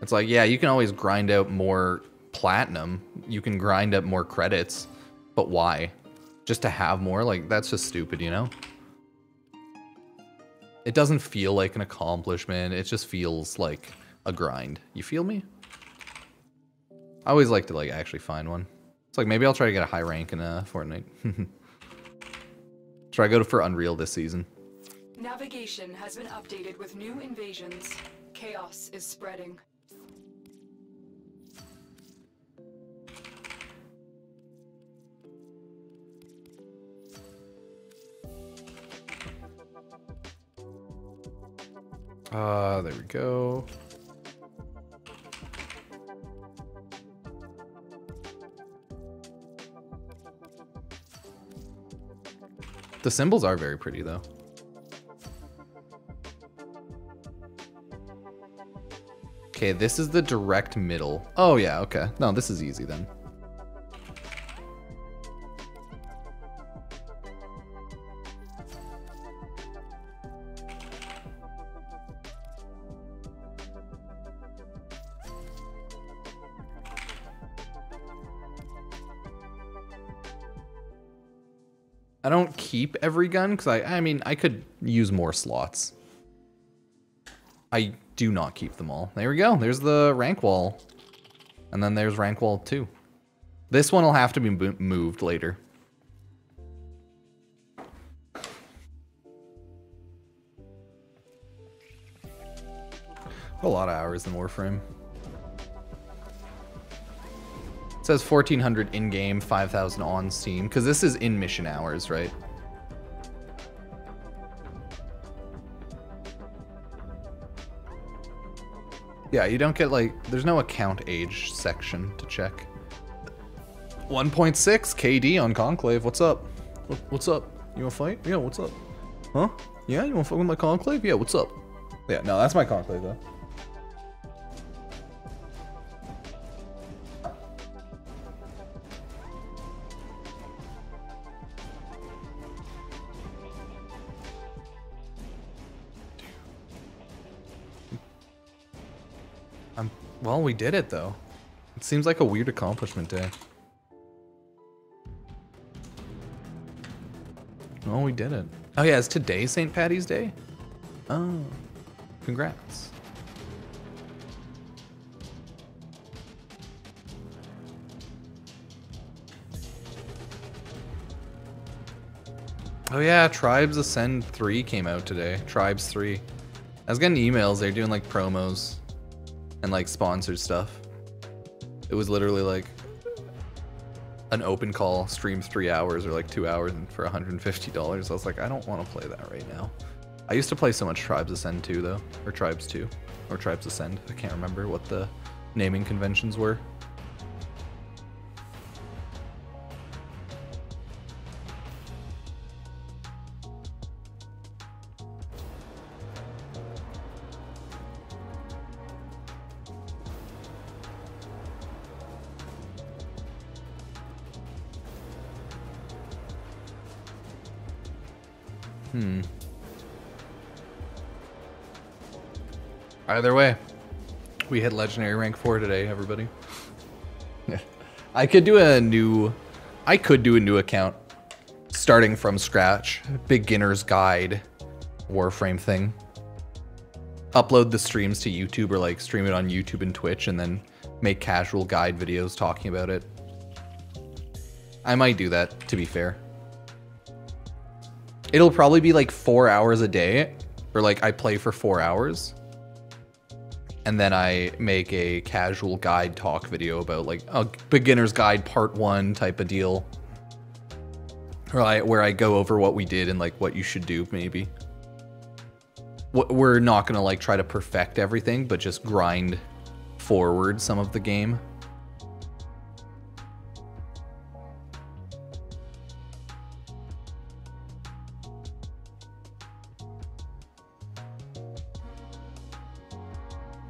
It's like, yeah, you can always grind out more platinum. You can grind up more credits. But why? Just to have more? Like, that's just stupid, you know? It doesn't feel like an accomplishment. It just feels like a grind. You feel me? I always like to, like, actually find one. It's like, maybe I'll try to get a high rank in uh, Fortnite. Try to go for Unreal this season. Navigation has been updated with new invasions. Chaos is spreading. Uh, there we go. The symbols are very pretty, though. Okay, this is the direct middle. Oh, yeah, okay. No, this is easy, then. I don't keep every gun because I, I mean, I could use more slots. I do not keep them all. There we go. There's the rank wall. And then there's rank wall two. This one will have to be moved later. A lot of hours in Warframe. It says fourteen hundred in-game, five thousand on Steam, because this is in mission hours, right? Yeah, you don't get, like, there's no account age section to check. one point six K D on Conclave, what's up? What's up? You wanna fight? Yeah, what's up? Huh? Yeah, you wanna fuck with my Conclave? Yeah, what's up? Yeah, no, that's my Conclave, though. Well, we did it, though. It seems like a weird accomplishment day. Oh, we did it. Oh, yeah, is today Saint Patty's Day? Oh, congrats. Oh, yeah, Tribes Ascend three came out today. Tribes three. I was getting emails. They were doing, like, promos. And like sponsored stuff. It was literally like an open call, stream three hours or like two hours and for one hundred fifty dollars. I was like, I don't want to play that right now. I used to play so much Tribes Ascend two though, or Tribes two, or Tribes Ascend. I can't remember what the naming conventions were. Hmm. Either way, we hit Legendary Rank four today, everybody. I could do a new, I could do a new account, starting from scratch, beginner's guide, Warframe thing. upload the streams to YouTube, or like stream it on YouTube and Twitch and then make casual guide videos talking about it. I might do that, to be fair. It'll probably be like four hours a day, or like I play for four hours. And then I make a casual guide talk video about like a beginner's guide part one type of deal. Or I, where I go over what we did and like what you should do maybe. We're not gonna like try to perfect everything, but just grind forward some of the game.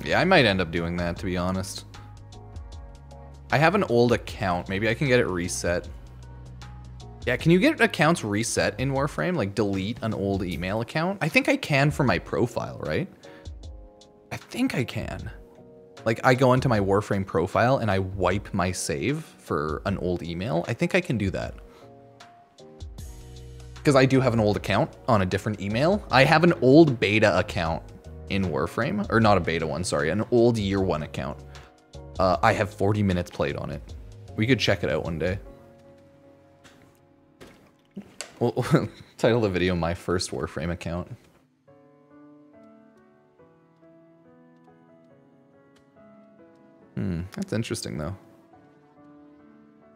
Yeah, I might end up doing that, to be honest. I have an old account. Maybe I can get it reset. Yeah, can you get accounts reset in Warframe? Like, delete an old email account? I think I can for my profile, right? I think I can. Like, I go into my Warframe profile and I wipe my save for an old email. I think I can do that. Because I do have an old account on a different email. I have an old beta account in Warframe. Or not a beta one, sorry. An old year one account. Uh, I have forty minutes played on it. We could check it out one day. Well, title the video, my first Warframe account. Hmm, that's interesting though.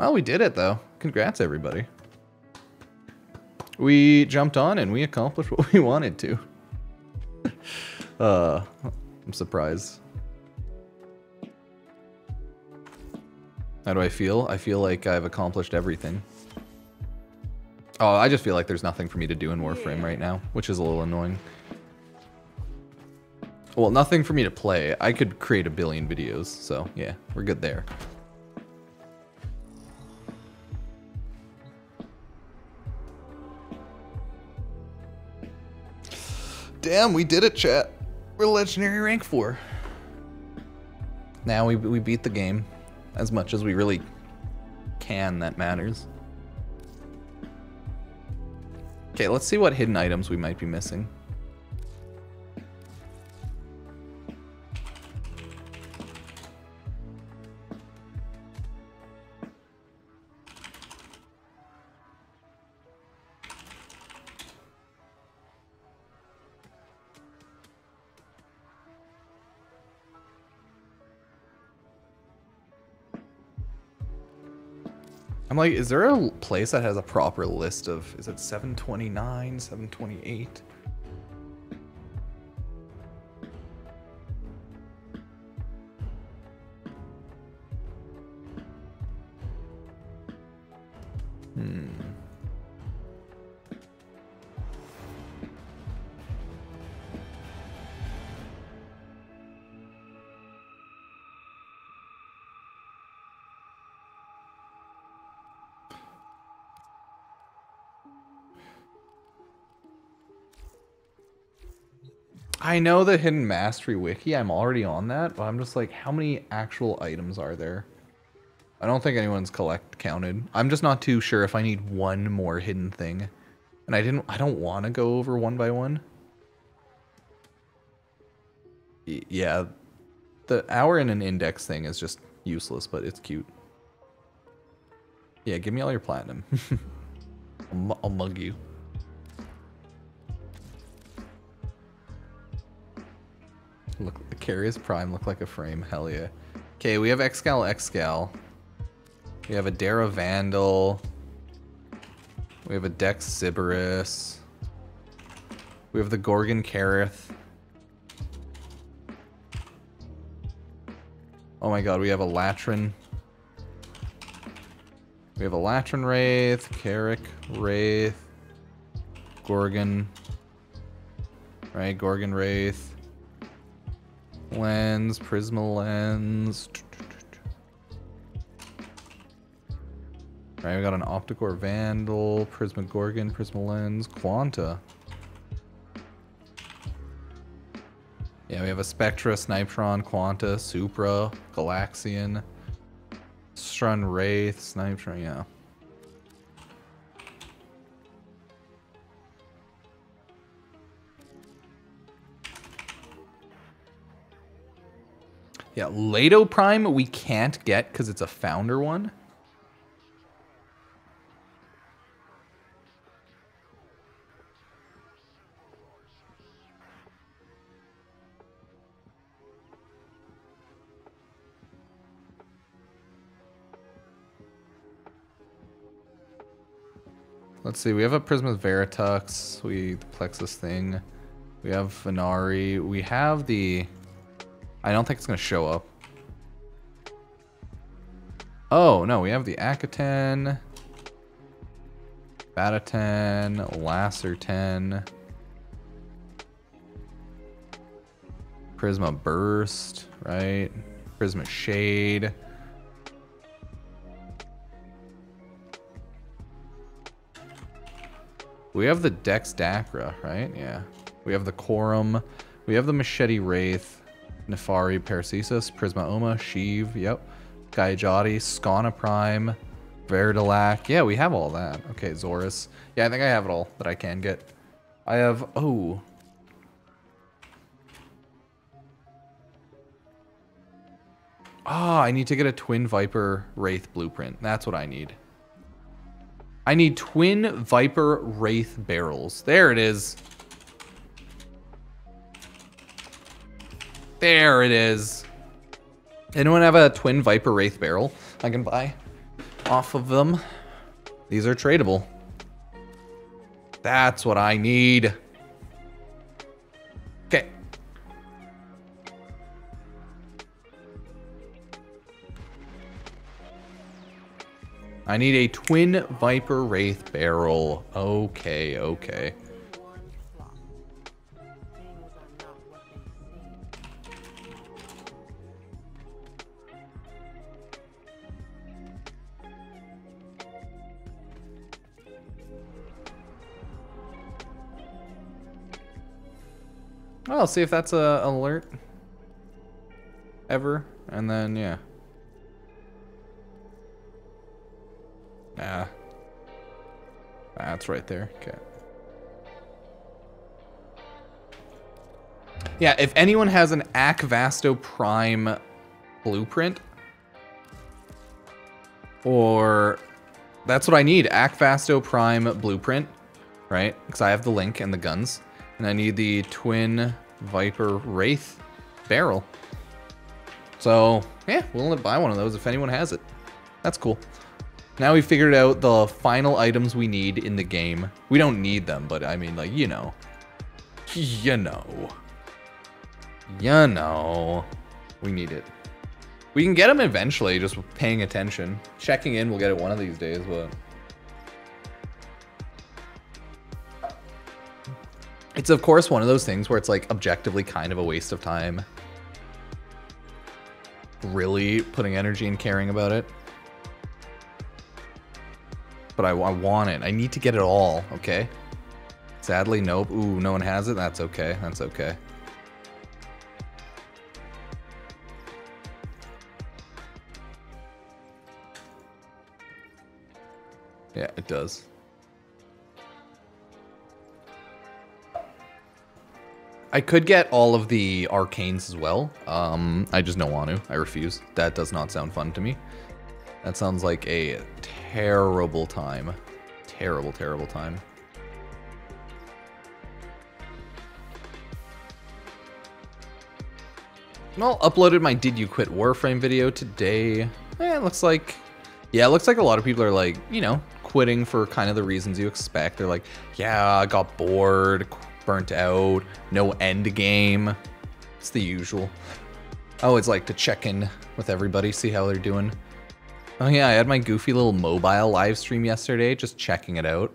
Well, we did it though. Congrats everybody. We jumped on and we accomplished what we wanted to. uh, I'm surprised. How do I feel? I feel like I've accomplished everything. Oh, I just feel like there's nothing for me to do in Warframe right now, which is a little annoying. Well, nothing for me to play. I could create a billion videos, so yeah, we're good there. Damn, we did it, chat. We're Legendary Rank four. Now we, we beat the game as much as we really can, that matters. Okay, let's see what hidden items we might be missing. I'm like, is there a place that has a proper list of, is it seven twenty-nine, seven twenty-eight? Hmm. I know the Hidden Mastery Wiki, I'm already on that, but I'm just like, how many actual items are there? I don't think anyone's collect counted. I'm just not too sure if I need one more hidden thing. And I didn't I don't want to go over one by one. Y yeah. The hour and an index thing is just useless, but it's cute. Yeah, give me all your platinum. I'll, mu I'll mug you. Look, the Carrier's Prime look like a frame. Hell yeah. Okay, we have Excal Excal. We have a Dara Vandal. We have a Dex Sybaris. We have the Gorgon Carith. Oh my god, we have a Latron. We have a Latron Wraith, Carrick Wraith, Gorgon. Right, Gorgon Wraith. Lens, Prisma Lens. Right, we got an Opticore Vandal, Prisma Gorgon, Prisma Lens, Quanta. Yeah, we have a Spectra, Snipetron, Quanta, Supra, Galaxian, Strun Wraith, Snipetron, yeah. Yeah, Lato Prime we can't get because it's a Founder one. Let's see, we have a Prisma Veritux, we the Plexus thing, we have Venari, we have the... I don't think it's going to show up. Oh, no, we have the Akaten, Bataten, Lacerten, Prisma Burst, right? Prisma Shade. We have the Dex Dacra, right? Yeah. We have the Quorum. We have the Machete Wraith. Nefari, Paracesis, Prisma Oma, Sheev, yep. Gaiajati, Skana Prime, Verdalac. Yeah, we have all that. Okay, Zorus. Yeah, I think I have it all that I can get. I have... Oh. Ah, oh, I need to get a Twin Viper Wraith Blueprint. That's what I need. I need Twin Viper Wraith barrels. There it is. There it is. Anyone have a Twin Viper Wraith barrel I can buy off of them? These are tradable. That's what I need. Okay. I need a Twin Viper Wraith barrel. Okay, okay. I'll see if that's a alert ever, and then yeah. Nah. That's right there. Okay. Yeah, if anyone has an Akvasto Prime Blueprint, or that's what I need, Akvasto Prime Blueprint, right? Because I have the link and the guns, and I need the Twin Viper Wraith barrel. So yeah, we'll buy one of those if anyone has it. That's cool. Now we figured out the final items we need in the game. We don't need them, but I mean, like, you know, you know, you know, we need it. We can get them eventually, just paying attention. Checking in, we'll get it one of these days, but it's, of course, one of those things where it's, like, objectively kind of a waste of time really putting energy and caring about it. But I, I want it. I need to get it all, okay? Sadly, nope. Ooh, no one has it? That's okay. That's okay. Yeah, it does. I could get all of the arcanes as well. Um, I just don't want to. I refuse. That does not sound fun to me. That sounds like a terrible time. Terrible, terrible time. Well, uploaded my Did You Quit Warframe video today. Eh, it looks like... Yeah, it looks like a lot of people are like, you know, quitting for kind of the reasons you expect. They're like, yeah, I got bored, burnt out, no end game. It's the usual. I always like to check in with everybody, see how they're doing. Oh yeah, I had my goofy little mobile live stream yesterday, just checking it out.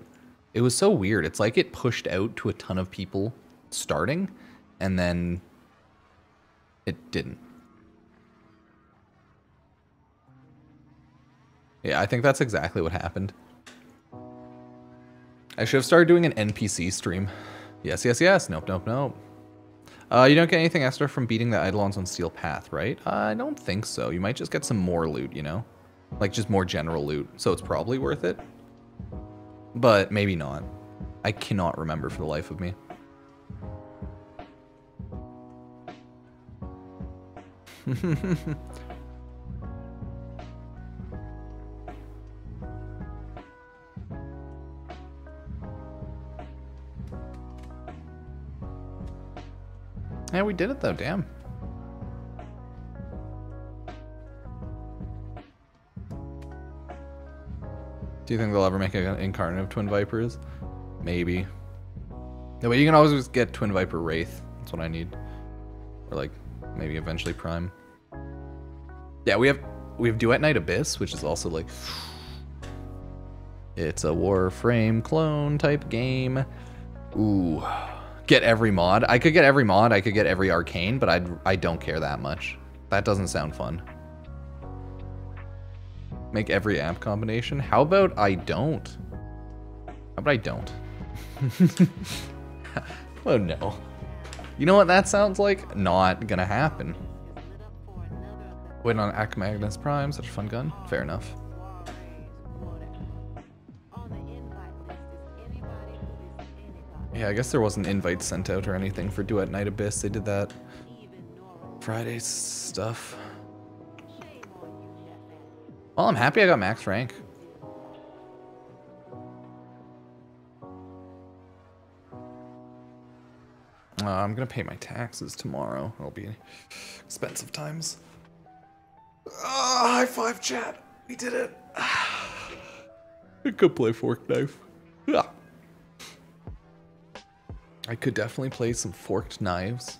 It was so weird. It's like it pushed out to a ton of people starting, and then it didn't. Yeah, I think that's exactly what happened. I should have started doing an N P C stream. Yes, yes, yes. Nope, nope, nope. Uh, you don't get anything extra from beating the Eidolons on Steel Path, right? Uh, I don't think so. You might just get some more loot, you know? Like, just more general loot. So it's probably worth it. But maybe not. I cannot remember for the life of me. Yeah, we did it though, damn. Do you think they'll ever make an Incarnon of Twin Vipers? Maybe. No, but you can always just get Twin Viper Wraith. That's what I need. Or like, maybe eventually Prime. Yeah, we have we have Duet Knight Abyss, which is also like... It's a Warframe clone type game. Ooh. Get every mod. I could get every mod. I could get every arcane, but I'd, I don't care that much. That doesn't sound fun. Make every app combination. How about I don't? How about I don't? Oh no. You know what that sounds like? Not gonna happen. Waiting on Akvasto Prime, such a fun gun. Fair enough. Yeah, I guess there wasn't invites sent out or anything for Duet Night Abyss. They did that Friday stuff. Well, I'm happy I got max rank. Uh, I'm gonna pay my taxes tomorrow. It'll be expensive times. Uh, high five, chat. We did it. I could play Fork Knife. Yeah. I could definitely play some Forked Knives.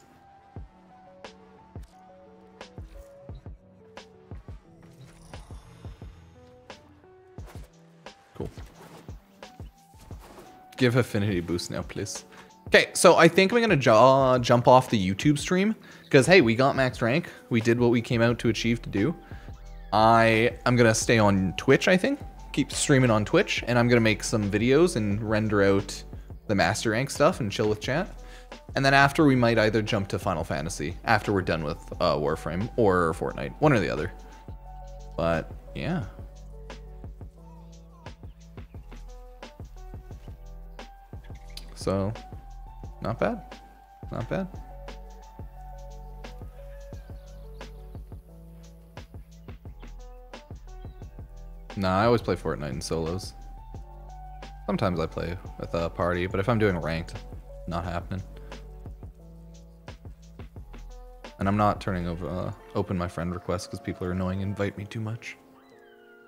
Cool. Give affinity boost now, please. Okay, so I think we're gonna jaw jump off the YouTube stream because hey, we got max rank. We did what we came out to achieve to do. I I'm gonna stay on Twitch. I think keep streaming on Twitch, and I'm gonna make some videos and render out the master rank stuff and chill with chat. And then after we might either jump to Final Fantasy after we're done with uh, Warframe or Fortnite, one or the other. But yeah. So not bad, not bad. Nah, I always play Fortnite in solos. Sometimes I play with a party, but if I'm doing ranked, not happening. And I'm not turning over uh, open my friend requests because people are annoying and invite me too much.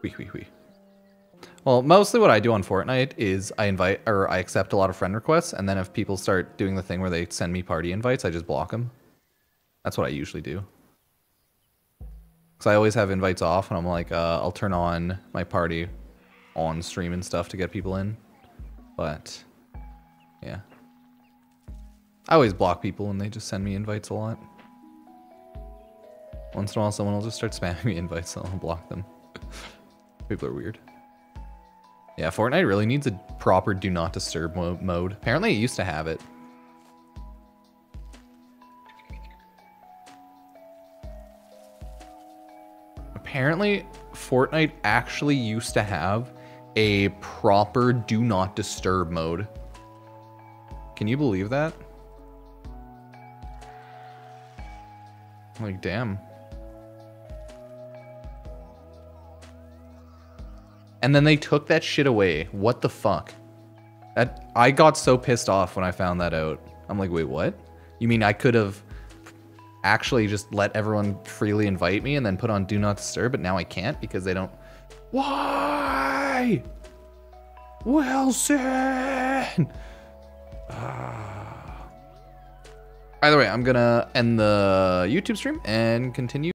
Wee wee wee. Well, mostly what I do on Fortnite is I invite or I accept a lot of friend requests, and then if people start doing the thing where they send me party invites, I just block them. That's what I usually do. Because I always have invites off, and I'm like, uh, I'll turn on my party on stream and stuff to get people in. But yeah, I always block people when they just send me invites a lot. Once in a while someone will just start spamming me invites, so I'll block them. People are weird. Yeah, Fortnite really needs a proper do not disturb mo mode. Apparently it used to have it. Apparently Fortnite actually used to have a proper do not disturb mode. Can you believe that? Like, damn. And then they took that shit away. What the fuck? That I got so pissed off when I found that out. I'm like, wait, what? You mean I could have actually just let everyone freely invite me and then put on do not disturb, but now I can't because they don't. Why? Wilson! Uh... Either way, I'm gonna end the YouTube stream and continue.